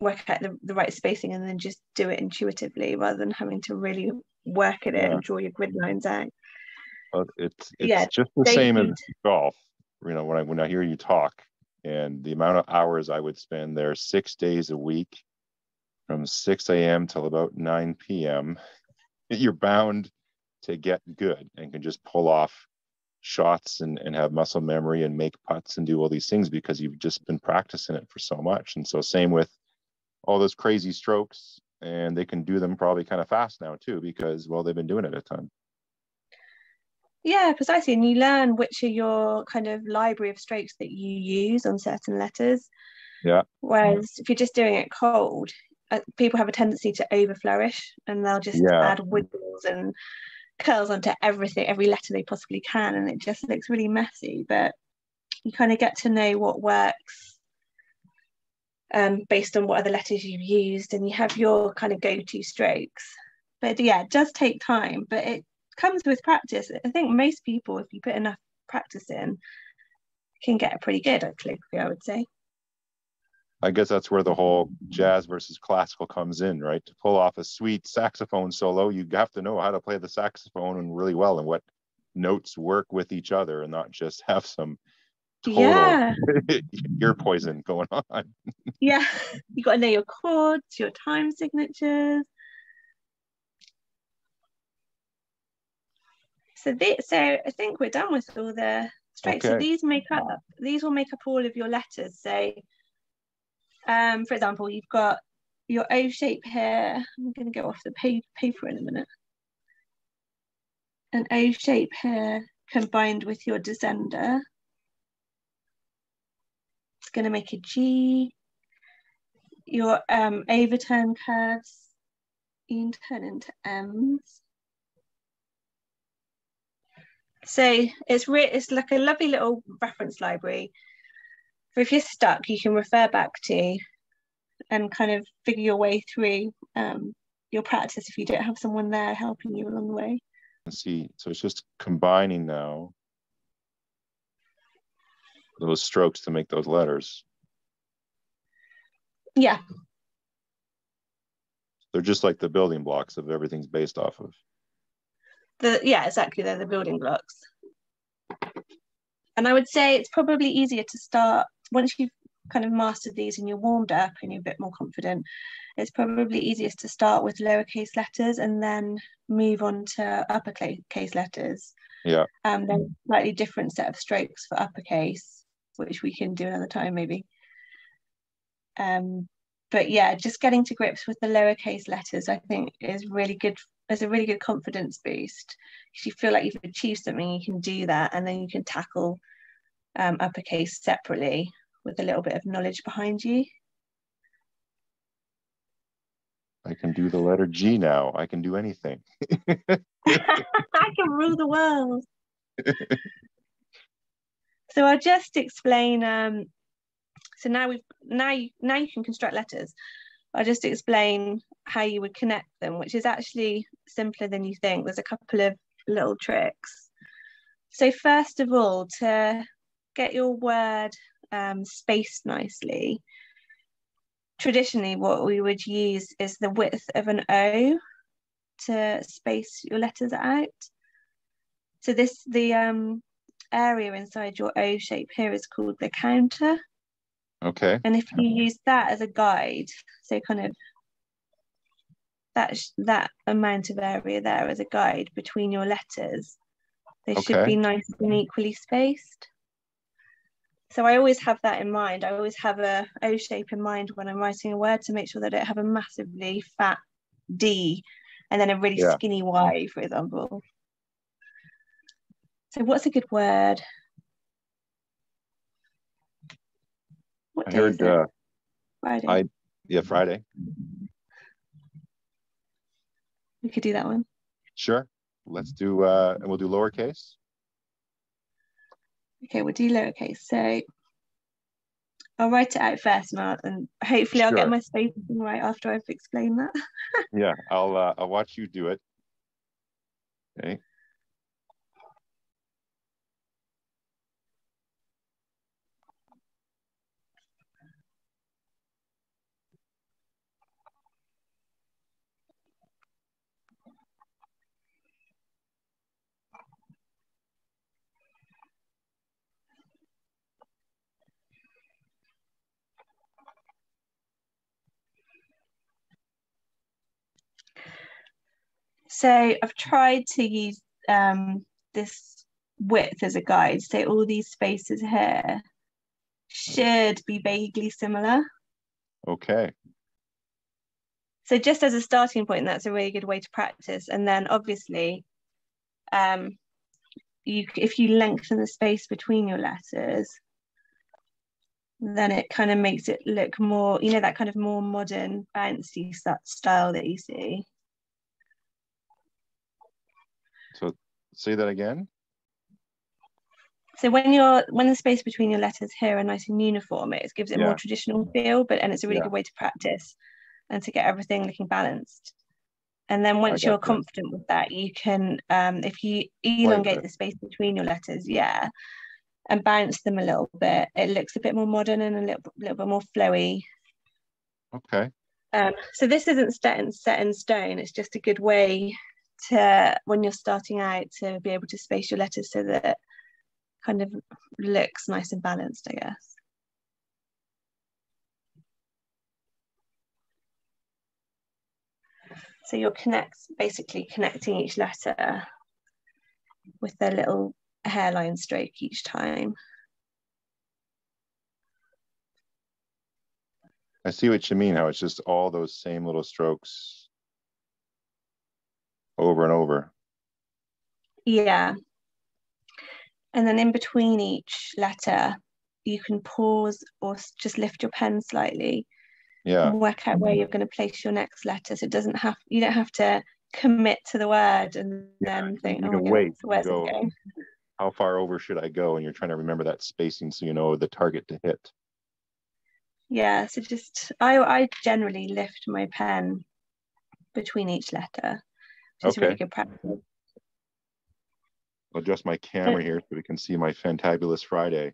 work out the right spacing and then just do it intuitively rather than having to really work at it and draw your grid lines out. Well, it's just the same as golf. You know, when I hear you talk and the amount of hours I would spend there 6 days a week, from 6 a.m. till about 9 p.m., you're bound to get good and can just pull off shots and have muscle memory and make putts and do all these things because you've just been practicing it for so much. And so same with all those crazy strokes, and they can do them probably kind of fast now too because, well, they've been doing it a ton. Yeah, precisely. And you learn which are your kind of library of strokes that you use on certain letters. Yeah. Whereas if you're just doing it cold, people have a tendency to over flourish, and they'll just add wiggles and curls onto everything, every letter they possibly can, and it just looks really messy. But you kind of get to know what works based on what other letters you've used, and you have your kind of go-to strokes. But yeah, it does take time, but it comes with practice. I think most people, if you put enough practice in, can get pretty good at calligraphy, I would say. I guess that's where the whole jazz versus classical comes in, right? To pull off a sweet saxophone solo, you have to know how to play the saxophone and really well, and what notes work with each other, and not just have some total ear poison going on. Yeah, you got to know your chords, your time signatures. So I think we're done with all the strokes. Okay. So these will make up all of your letters. So for example, you've got your O shape here. I'm going to go off the paper in a minute. An O shape here combined with your descender. It's going to make a G. Your overturn curves, you can turn into M's. So it's like a lovely little reference library. So if you're stuck, you can refer back to and kind of figure your way through your practice if you don't have someone there helping you along the way. Let's see, so it's just combining now those strokes to make those letters. Yeah. They're just like the building blocks of everything's based off of. Yeah, exactly. They're the building blocks. And I would say it's probably easier to start once you've kind of mastered these and you're warmed up and you're a bit more confident. It's probably easiest to start with lowercase letters and then move on to uppercase letters. Yeah. Then slightly different set of strokes for uppercase, which we can do another time maybe. But yeah, just getting to grips with the lowercase letters, I think, is really good. There's a really good confidence boost. If you feel like you've achieved something, you can do that, and then you can tackle uppercase separately with a little bit of knowledge behind you. I can do the letter G now. I can do anything. I can rule the world. So I'll just explain. So now you can construct letters. I'll just explain how you would connect them, which is actually simpler than you think. There's a couple of little tricks. So first of all, to get your word spaced nicely, traditionally what we would use is the width of an O to space your letters out. So the area inside your O shape here is called the counter. Okay. And if you use that as a guide, so kind of that amount of area there as a guide between your letters, they should be nice and equally spaced. So I always have that in mind. I always have a O shape in mind when I'm writing a word to make sure that I don't have a massively fat D and then a really skinny Y, for example. So what's a good word? I heard Friday. Friday. We could do that one. Sure. Let's do, and we'll do lowercase. Okay, we'll do lowercase. So I'll write it out first, Mark, and hopefully I'll get my spacing right after I've explained that. Yeah, I'll watch you do it. Okay. So I've tried to use this width as a guide. So all these spaces here should be vaguely similar. Okay. So just as a starting point, that's a really good way to practice. And then obviously, if you lengthen the space between your letters, then it kind of makes it look more, you know, that kind of more modern, fancy style that you see. So say that again. So when the space between your letters here are nice and uniform, it gives it a more traditional feel, and it's a really good way to practice and to get everything looking balanced. And then once you're confident with that, you can, if you elongate the space between your letters, yeah, and bounce them a little bit, it looks a bit more modern and a little bit more flowy. Okay. So this isn't set in stone. It's just a good way to, when you're starting out, to be able to space your letters so that it kind of looks nice and balanced, I guess. So you're basically connecting each letter with a little hairline stroke each time. I see what you mean, how it's just all those same little strokes over and over. Yeah. And then in between each letter, you can pause or just lift your pen slightly. Yeah. Work out where you're going to place your next letter, so it doesn't have, you don't have to commit to the word and then think, oh, wait, where's it going? How far over should I go? And you're trying to remember that spacing so you know the target to hit. Yeah, so just I generally lift my pen between each letter. Just really good practice. I'll adjust my camera here so we can see my fantabulous Friday.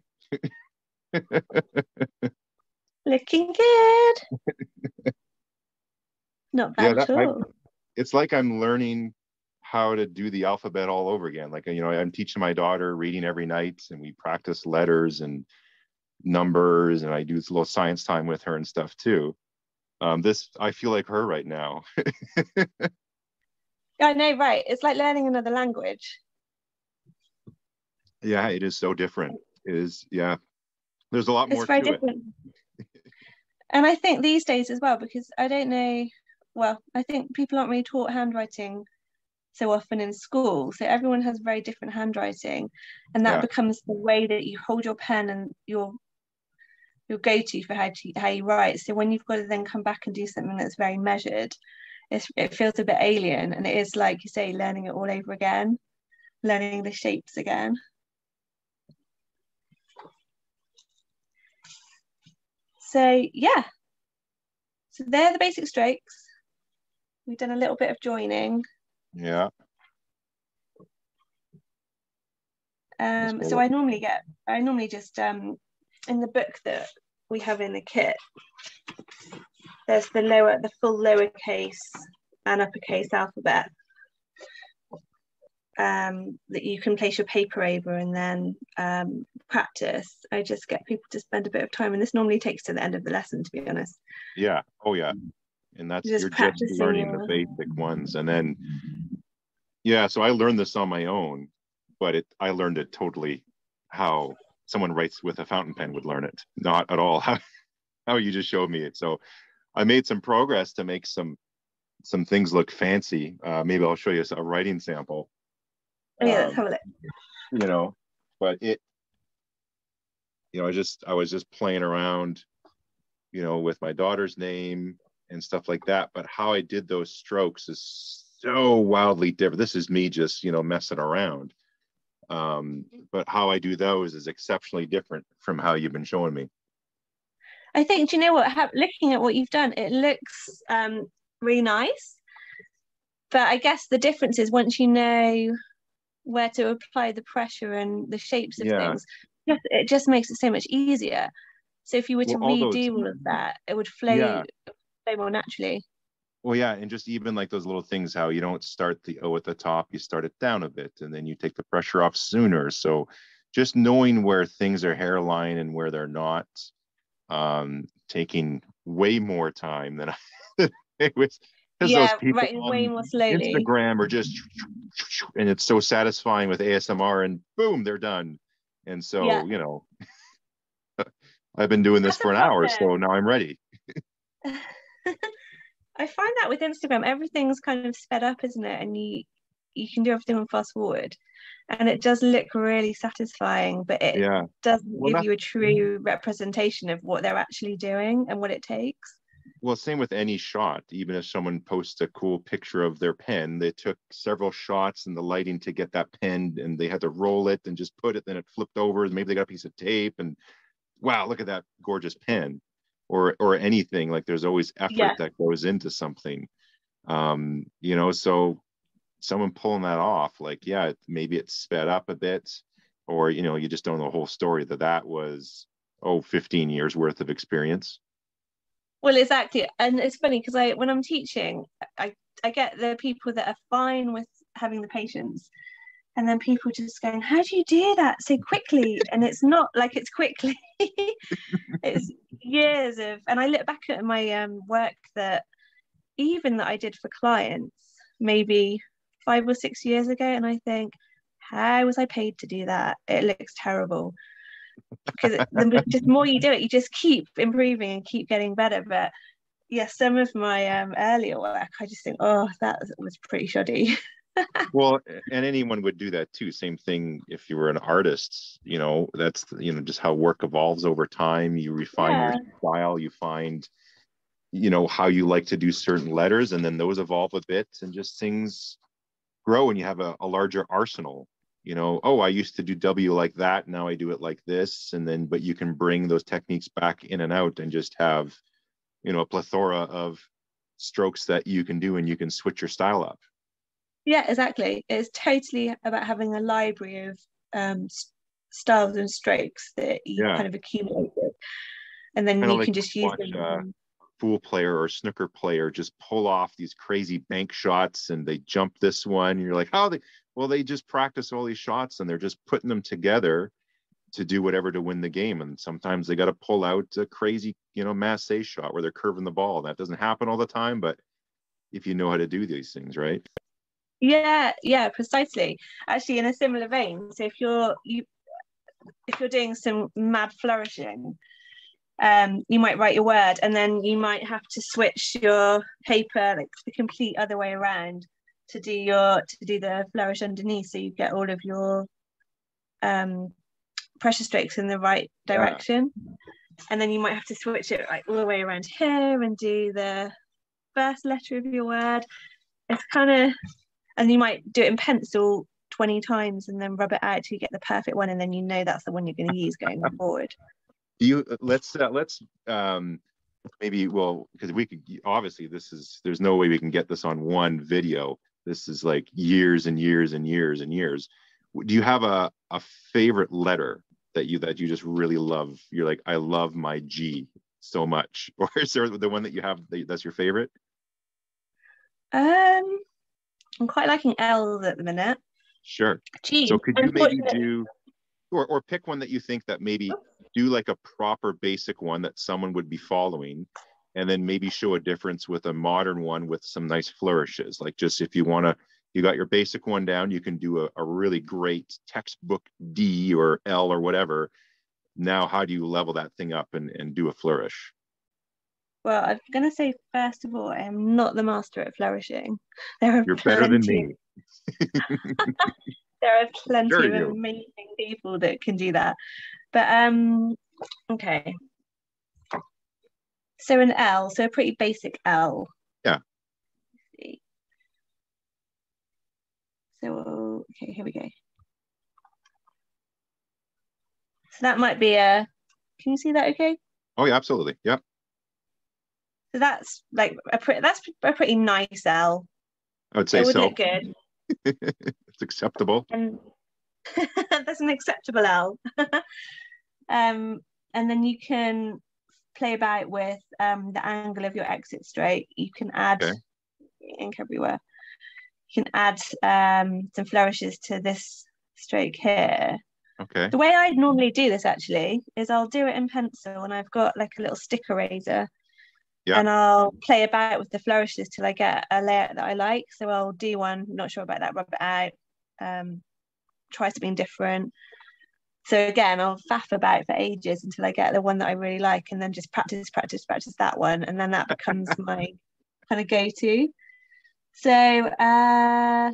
Looking good. Not bad at all. It's like I'm learning how to do the alphabet all over again. Like, you know, I'm teaching my daughter reading every night, and we practice letters and numbers, and I do this little science time with her and stuff too. I feel like her right now. I know, right? It's like learning another language. Yeah, it is so different. It is, yeah. There's a lot more to it. And I think these days as well, because I don't know, well, I think people aren't really taught handwriting so often in school. So everyone has very different handwriting, and that becomes the way that you hold your pen and your go-to for how you write. So when you've got to then come back and do something that's very measured, it feels a bit alien, and it is, like you say, learning it all over again, learning the shapes again. So yeah, so they're the basic strokes. We've done a little bit of joining. Yeah. So I normally just in the book that we have in the kit, there's the full lowercase and uppercase alphabet that you can place your paper over and then practice. I just get people to spend a bit of time, and this normally takes to the end of the lesson, to be honest. Yeah, oh yeah, and that's you're just learning the basic ones, and then so I learned this on my own, but I learned it totally how someone writes with a fountain pen would learn it, not at all how you just showed me it. So I made some progress to make some things look fancy. Maybe I'll show you a writing sample. Yeah, let's have a look. You know, but I was just playing around, you know, with my daughter's name and stuff like that. But how I did those strokes is so wildly different. This is me just, you know, messing around. But how I do those is exceptionally different from how you've been showing me. I think, do you know what? Looking at what you've done, it looks really nice. But I guess the difference is once you know where to apply the pressure and the shapes of things, it just makes it so much easier. So if you were to redo all of that, it would flow more naturally. Well, yeah, and just even like those little things, how you don't start the O at the top, you start it down a bit, and then you take the pressure off sooner. So just knowing where things are hairline and where they're not, taking way more time than it was. Yeah, right, way more slowly. Instagram or just, and it's so satisfying with ASMR, and boom, they're done. And so, you know, I've been doing this for an hour, so now I'm ready. I find that with Instagram, everything's kind of sped up, isn't it? And you can do everything on fast forward, and it does look really satisfying, but it doesn't give you a true representation of what they're actually doing and what it takes. Well, same with any shot. Even if someone posts a cool picture of their pen, they took several shots in the lighting to get that pen, and they had to roll it and just put it, then it flipped over, and maybe they got a piece of tape, and wow, look at that gorgeous pen, or anything. Like, there's always effort that goes into something. You know, so someone pulling that off, like, yeah, maybe it's sped up a bit, or, you know, you just don't know the whole story, that that was, oh, 15 years worth of experience. Well, exactly. And it's funny because when I'm teaching, I get the people that are fine with having the patience, and then people just going, how do you do that so quickly? And it's not like it's quickly. It's years of, and I look back at my work that I did for clients maybe 5 or 6 years ago, and I think, how was I paid to do that? It looks terrible. Because the more you do it, you just keep improving and keep getting better. But yeah, some of my earlier work, I just think, oh, that was pretty shoddy. Well, and anyone would do that too. Same thing if you were an artist, you know, that's, you know, just how work evolves over time. You refine your style, you find, you know, how you like to do certain letters, and then those evolve a bit, and just things grow, and you have a larger arsenal. You know, oh, I used to do W like that, now I do it like this, and then, but you can bring those techniques back in and out, and just have, you know, a plethora of strokes that you can do, and you can switch your style up. Yeah, exactly. It's totally about having a library of styles and strokes that you kind of accumulate with, and then you can just use them. Pool player or snooker player just pull off these crazy bank shots, and they jump this one, and you're like, how they? Well, they just practice all these shots, and they're just putting them together to do whatever to win the game. And sometimes they got to pull out a crazy, you know, massé shot where they're curving the ball. That doesn't happen all the time, but if you know how to do these things, right? Yeah, yeah, precisely. Actually, in a similar vein, so if you're doing some mad flourishing, you might write your word, and then you might have to switch your paper like the complete other way around to do the flourish underneath, so you get all of your pressure strokes in the right direction. And then you might have to switch it like all the way around here and do the first letter of your word. It's kind of, and you might do it in pencil 20 times and then rub it out till you get the perfect one, and then you know that's the one you're going to use going forward. Maybe, well, because we could, obviously this is, there's no way we can get this on one video. This is like years and years and years and years. Do you have a favorite letter that you just really love? You're like, I love my G so much. Or is there the one that you have that's your favorite? I'm quite liking L's at the minute. Sure. G. So could you maybe do, or pick one that you think that maybe do like a proper basic one that someone would be following, and then maybe show a difference with a modern one with some nice flourishes. Like, just if you want to, you got your basic one down, you can do a really great textbook D or L or whatever. Now, how do you level that thing up and do a flourish? Well, I'm going to say, first of all, I am not the master at flourishing. You're better than me. There are plenty of amazing people that can do that. But, okay. So an L, so a pretty basic L. Yeah. Let's see. So, okay, here we go. So that might be a, can you see that okay? Oh, yeah, absolutely, yeah. So that's like a pretty nice L. I would say so. It would look good. It's acceptable. That's an acceptable L. And then you can play about with the angle of your exit stroke. You can add ink everywhere. You can add some flourishes to this stroke here. Okay. The way I normally do this actually is I'll do it in pencil, and I've got like a little stick eraser. Yeah. And I'll play about with the flourishes till I get a layout that I like. So I'll do one, not sure about that, rub it out, try something different. So again, I'll faff about for ages until I get the one that I really like, and then just practice that one. And then that becomes my kind of go-to. So, I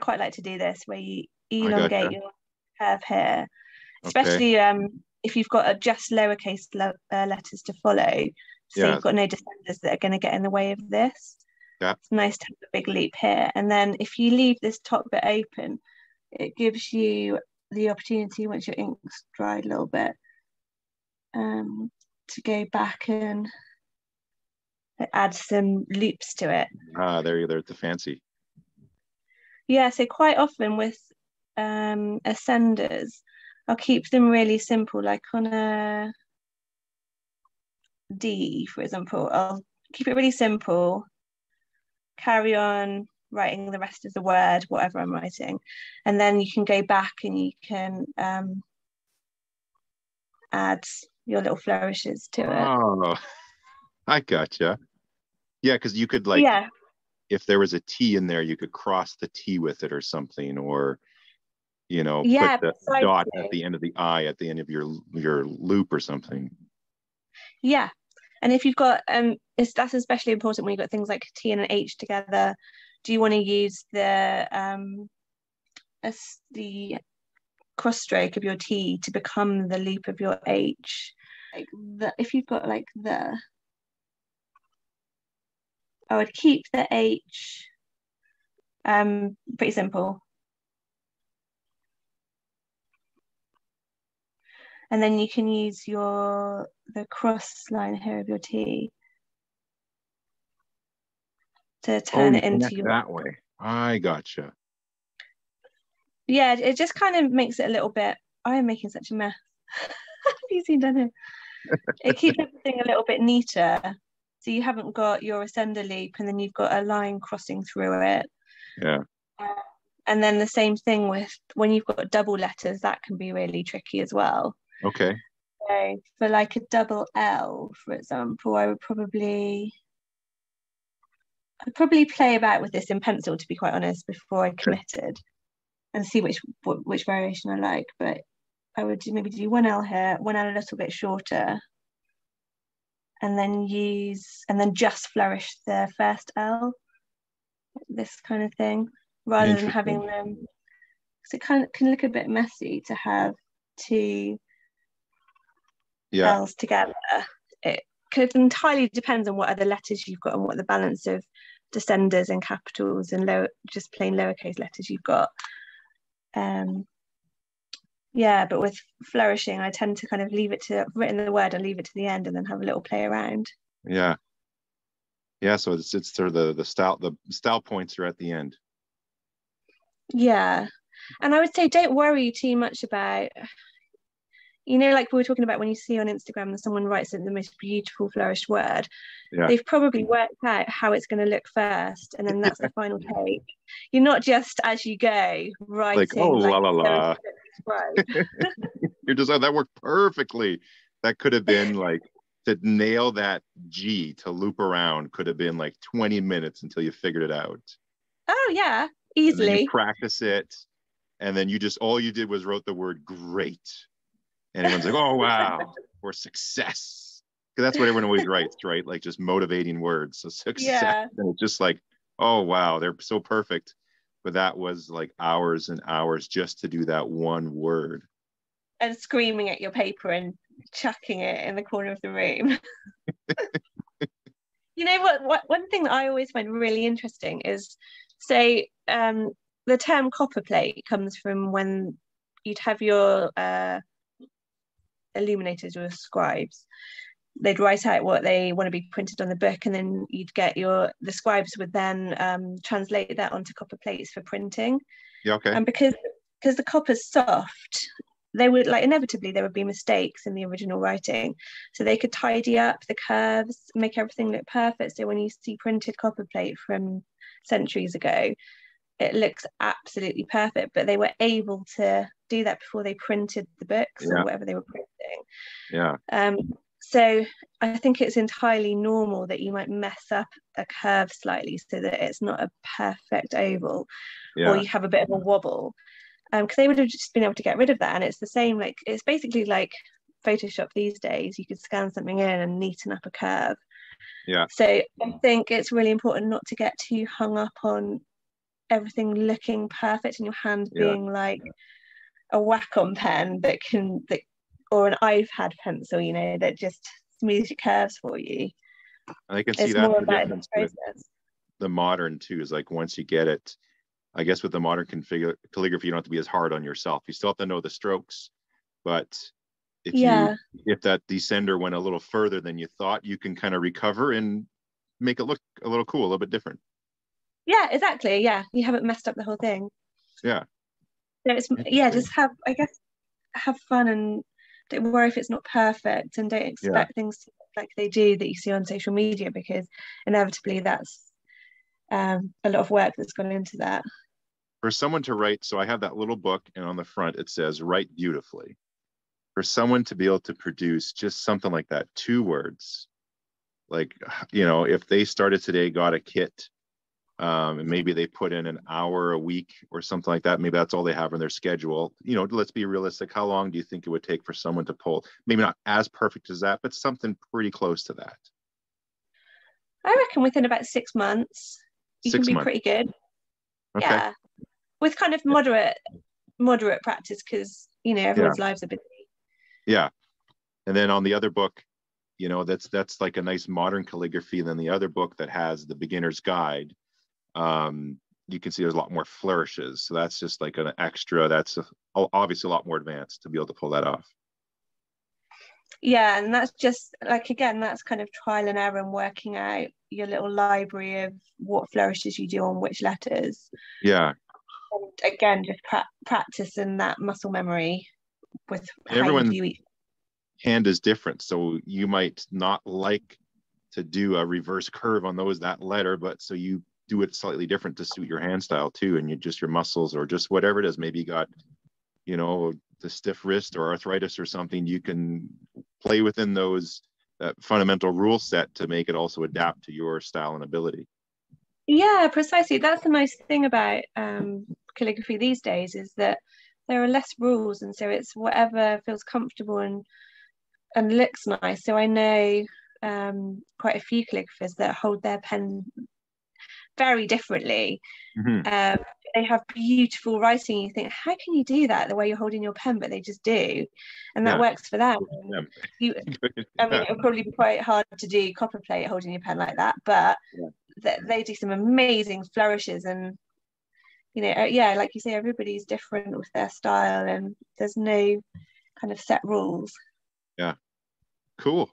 quite like to do this where you elongate your curve here, especially if you've got just lowercase letters to follow, so you've got no descenders that are going to get in the way of this. Yeah. It's nice to have a big leap here, and then if you leave this top bit open, it gives you the opportunity, once your ink's dried a little bit, to go back and add some loops to it. Ah, there you go, the fancy. Yeah, so quite often with ascenders, I'll keep them really simple, like on a D, for example. I'll keep it really simple, carry on writing the rest of the word, whatever I'm writing, and then you can go back and you can add your little flourishes to it. Oh, I gotcha. Yeah, because you could, like, yeah, if there was a T in there, you could cross the T with it or something, or, you know, yeah, put the precisely. Dot at the end of the I at the end of your loop or something. Yeah, and if you've got that's especially important when you've got things like T and an H together. Do you want to use the cross stroke of your T to become the loop of your H? Like if you've got like the, I would keep the H pretty simple. And then you can use the cross line here of your T to turn it into your... that way. I gotcha. Yeah, it just kind of makes it a little bit... I am making such a mess. Have you seen that? It keeps everything a little bit neater. So you haven't got your ascender loop and then you've got a line crossing through it. Yeah. And then the same thing with when you've got double letters, that can be really tricky as well. Okay. So for like a double L, for example, I'd probably play about with this in pencil, to be quite honest, before I committed and see which variation I like. But I would maybe do one L here, one L a little bit shorter, and then just flourish the first L, this kind of thing, rather than having them, so it kind of can look a bit messy to have two L's together. It entirely depends on what other letters you've got and what the balance of descenders and capitals and just plain lowercase letters you've got. Yeah, but with flourishing, I tend to kind of leave it to, I've written the word and leave it to the end and then have a little play around. Yeah. Yeah, so it's sort of the style points are at the end. Yeah. And I would say don't worry too much about, you know, like we were talking about when you see on Instagram that someone writes in the most beautiful flourished word, they've probably worked out how it's going to look first, and then that's the final take. You're not just as you go writing. Like, oh, like, la la la. Right. You're just, oh, that worked perfectly. That could have been like, to nail that G to loop around could have been like 20 minutes until you figured it out. Oh, yeah, easily. And you practice it. And then you just, all you did was wrote the word great. And everyone's like, oh, wow, or success. Because that's what everyone always writes, right? Like just motivating words. So success. Yeah. And it's just like, oh, wow, they're so perfect. But that was like hours and hours just to do that one word. And screaming at your paper and chucking it in the corner of the room. You know what one thing that I always find really interesting is, say, the term copper plate comes from when you'd have your illuminators or scribes. They'd write out what they want to be printed on the book, and then you'd get the scribes would then translate that onto copper plates for printing. Yeah, okay. And because the copper's soft, they would, like, inevitably there would be mistakes in the original writing, so they could tidy up the curves, make everything look perfect. So when you see printed copper plate from centuries ago, it looks absolutely perfect, but they were able to do that before they printed the books or whatever they were printing. Yeah. So I think it's entirely normal that you might mess up a curve slightly so that it's not a perfect oval, or you have a bit of a wobble, because they would have just been able to get rid of that. And it's the same, like, it's basically like Photoshop these days. You could scan something in and neaten up a curve. Yeah. So I think it's really important not to get too hung up on everything looking perfect and your hand being like a whack-on pen or an iPad pencil, you know, that just smooths your curves for you. I can see it's that more about the process. The modern too is like, once you get it, I guess with the modern calligraphy, you don't have to be as hard on yourself. You still have to know the strokes, but if that descender went a little further than you thought, you can kind of recover and make it look a little cool, a little bit different. Yeah, exactly. Yeah, you haven't messed up the whole thing. Yeah. So it's, yeah, just have fun and don't worry if it's not perfect, and don't expect things to look like they do that you see on social media, because inevitably that's a lot of work that's gone into that. For someone to write, so I have that little book, and on the front it says, "Write beautifully." For someone to be able to produce just something like that, 2 words, like, you know, if they started today, got a kit, and maybe they put in an hour a week or something like that, maybe that's all they have on their schedule, you know, let's be realistic, how long do you think it would take for someone to pull, maybe not as perfect as that, but something pretty close to that? I reckon within about 6 months you can be pretty good. Okay. Yeah, with kind of moderate practice, because, you know, everyone's lives are busy. Yeah. And then on the other book, you know, that's like a nice modern calligraphy. And then the other book that has the beginner's guide, you can see there's a lot more flourishes. So that's just like an extra, obviously a lot more advanced to be able to pull that off. Yeah. And that's just like, again, that's kind of trial and error and working out your little library of what flourishes you do on which letters. Yeah. And again, just practice in that muscle memory. With everyone's hand is different, so you might not like to do a reverse curve on that letter, but so you do it slightly different to suit your hand style too, and you just your muscles, or just whatever it is, maybe you got, you know, the stiff wrist or arthritis or something, you can play within those fundamental rule set to make it also adapt to your style and ability. Yeah, precisely. That's the nice thing about calligraphy these days, is that there are less rules, and so it's whatever feels comfortable and looks nice. So I know quite a few calligraphers that hold their pen very differently. Mm-hmm. They have beautiful writing. You think, how can you do that the way you're holding your pen? But they just do, and that works for them. Yeah. I mean, it'll probably be quite hard to do copper plate holding your pen like that, but they do some amazing flourishes. And you know, yeah, like you say, everybody's different with their style, and there's no kind of set rules. Yeah, cool.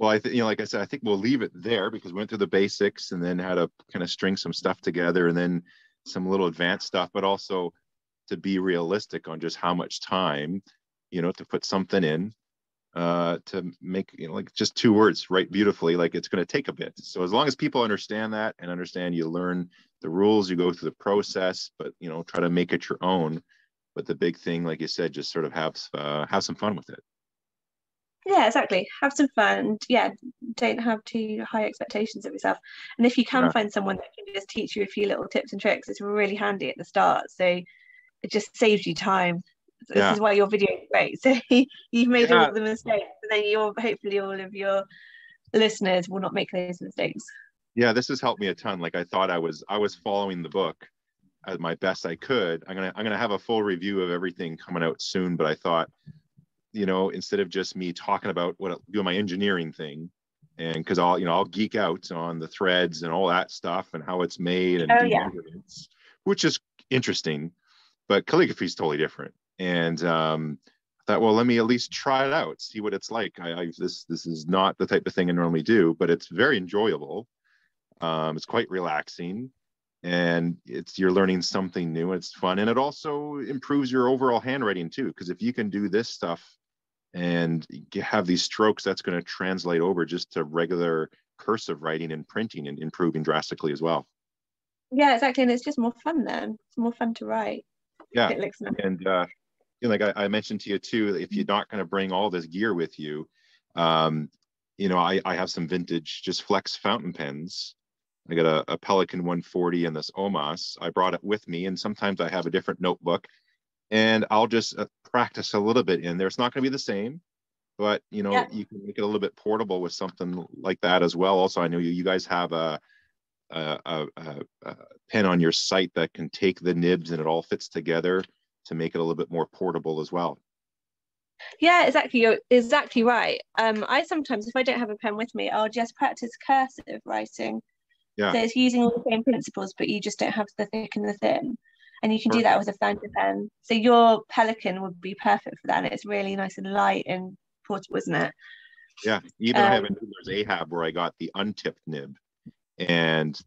Well, you know, like I said, I think we'll leave it there, because we went through the basics and then how to kind of string some stuff together, and then some little advanced stuff, but also to be realistic on just how much time, you know, to put something in to make, you know, like just 2 words, write beautifully, like it's going to take a bit. So as long as people understand that and understand you learn the rules, you go through the process, but, you know, try to make it your own. But the big thing, like you said, just sort of have some fun with it. Yeah, exactly. Have some fun. Yeah, don't have too high expectations of yourself. And if you can find someone that can just teach you a few little tips and tricks, it's really handy at the start. So it just saves you time. This is why your video is great. So you've made all of the mistakes, and then hopefully all of your listeners will not make those mistakes. Yeah, this has helped me a ton. Like I thought I was following the book as my best I could. I'm gonna have a full review of everything coming out soon, but I thought, you know, instead of just me talking about what doing my engineering thing, and because I'll geek out on the threads and all that stuff and how it's made and measurements, which is interesting, but calligraphy is totally different. And I thought, well, let me at least try it out, see what it's like. This is not the type of thing I normally do, but it's very enjoyable. It's quite relaxing, and you're learning something new. It's fun, and it also improves your overall handwriting too, because if you can do this stuff and have these strokes, that's going to translate over just to regular cursive writing and printing, and improving drastically as well. Yeah, exactly. And it's just more fun then. It's more fun to write. Yeah, it looks nice. And you know, like I mentioned to you too, if you're not going to bring all this gear with you, you know, I have some vintage just flex fountain pens. I got a Pelikan 140 and this Omas. I brought it with me, and sometimes I have a different notebook, and I'll just practice a little bit in there. It's not going to be the same, but you know, you can make it a little bit portable with something like that as well. Also, I know you guys have a pen on your site that can take the nibs, and it all fits together to make it a little bit more portable as well. Yeah, exactly. You're exactly right. I sometimes, if I don't have a pen with me, I'll just practice cursive writing. Yeah. So it's using all the same principles, but you just don't have the thick and the thin. and you can do that with a fountain pen. So your Pelikan would be perfect for that, and it's really nice and light and portable, isn't it? Yeah, even I have a Noodler's Ahab where I got the untipped nib, and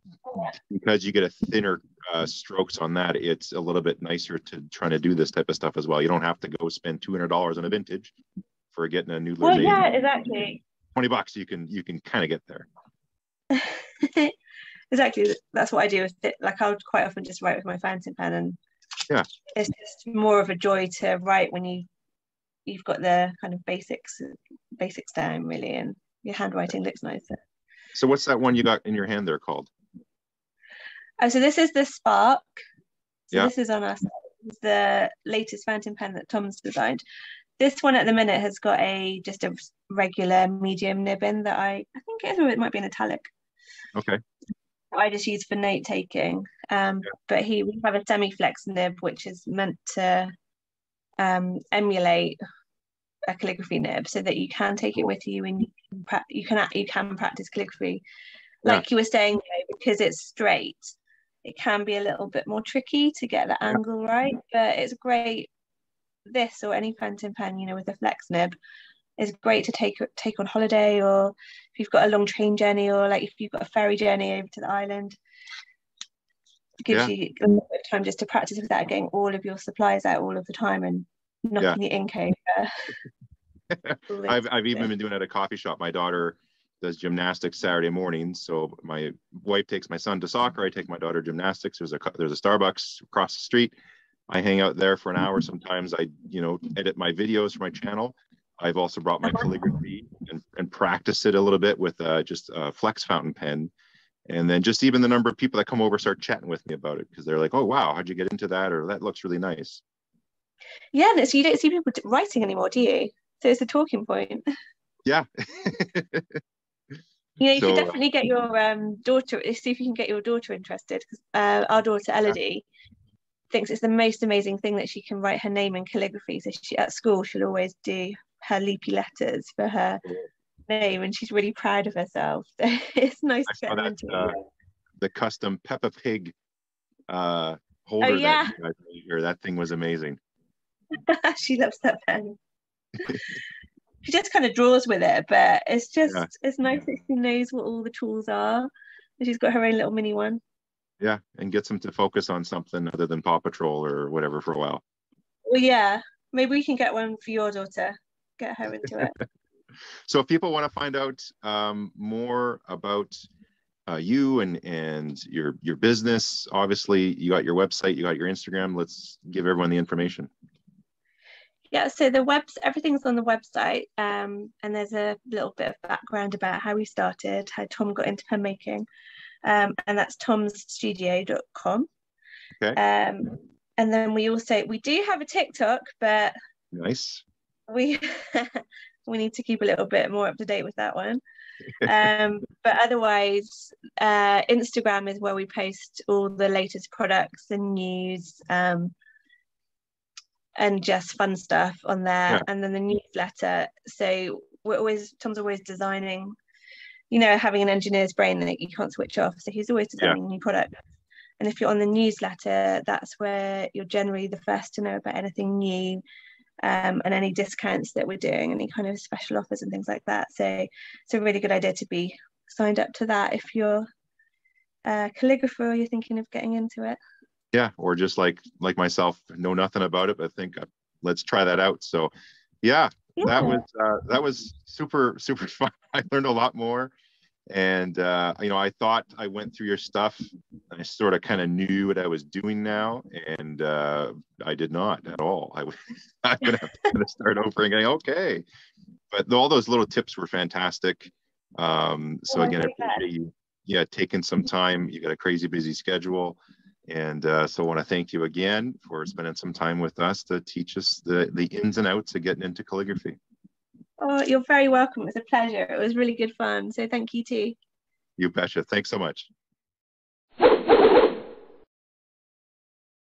because you get a thinner strokes on that, it's a little bit nicer to try to do this type of stuff as well. You don't have to go spend $200 on a vintage for getting a Noodler's Ahab. Yeah, exactly. $20, you can kind of get there. Exactly, that's what I do with it. Like, I'll quite often just write with my fountain pen, and yeah, it's just more of a joy to write when you've got the kind of basics down, really, and your handwriting looks nicer. So what's that one you got in your hand there called? Oh, so this is the Spark. So yeah, this is on us, the latest fountain pen that Tom's designed. This one at the minute has got just a regular medium nib in that I think it might be an italic. Okay. I just use for note taking. But we have a semi-flex nib, which is meant to emulate a calligraphy nib, so that you can take it with you and you can practice calligraphy. Like you were saying, because it's straight, it can be a little bit more tricky to get the angle right, but it's great. This or any fountain pen, with a flex nib, is great to take on holiday, or if you've got a long train journey, or like if you've got a ferry journey over to the island. It gives you a little bit of time just to practice with that, getting all of your supplies out all of the time and knocking your ink over. I've even been doing it at a coffee shop. My daughter does gymnastics Saturday mornings, so my wife takes my son to soccer, I take my daughter to gymnastics. There's a Starbucks across the street. I hang out there for an hour. Sometimes I, edit my videos for my channel. I've also brought my calligraphy and practice it a little bit with just a flex fountain pen. And then just even the number of people that come over start chatting with me about it, because they're like, oh, wow, how'd you get into that? Or that looks really nice. Yeah, so you don't see people writing anymore, do you? So it's a talking point. Yeah. You should definitely get your daughter, see if you can get your daughter interested. Because our daughter, Elodie, thinks it's the most amazing thing that she can write her name in calligraphy. So at school, she'll always do her leapy letters for her name, and she's really proud of herself. So it's nice to get into the custom Peppa Pig holder. Oh, yeah. That thing was amazing. She loves that pen. She just kind of draws with it, but it's just it's nice that she knows what all the tools are. She's got her own little mini one. Yeah, and gets them to focus on something other than Paw Patrol or whatever for a while. Well, yeah, maybe we can get one for your daughter, get her into it. So if people want to find out more about you and your business, obviously you got your website, you got your Instagram. Let's give everyone the information. Yeah, so everything's on the website, and there's a little bit of background about how we started, how Tom got into pen making. And that's tomsstudio.com. Okay. And then we do have a TikTok, but nice. We need to keep a little bit more up to date with that one. But otherwise, Instagram is where we post all the latest products and news, and just fun stuff on there. Yeah. And then the newsletter. So Tom's always designing. Having an engineer's brain that you can't switch off. So he's always designing new products. And if you're on the newsletter, that's where you're generally the first to know about anything new, and any discounts that we're doing, any kind of special offers and things like that. So it's a really good idea to be signed up to that if you're a calligrapher or you're thinking of getting into it. Yeah, or just like myself, know nothing about it, but think let's try that out. So yeah. Yeah. That was super, super fun. I learned a lot more. And, I thought I went through your stuff. I sort of kind of knew what I was doing now. And I did not at all. I'm going to have to kind of start over and go, okay. But all those little tips were fantastic. So again, I appreciate you taking some time. You got a crazy busy schedule. And so I want to thank you again for spending some time with us to teach us the ins and outs of getting into calligraphy. Oh, you're very welcome. It was a pleasure. It was really good fun. So thank you too. You betcha. Thanks so much.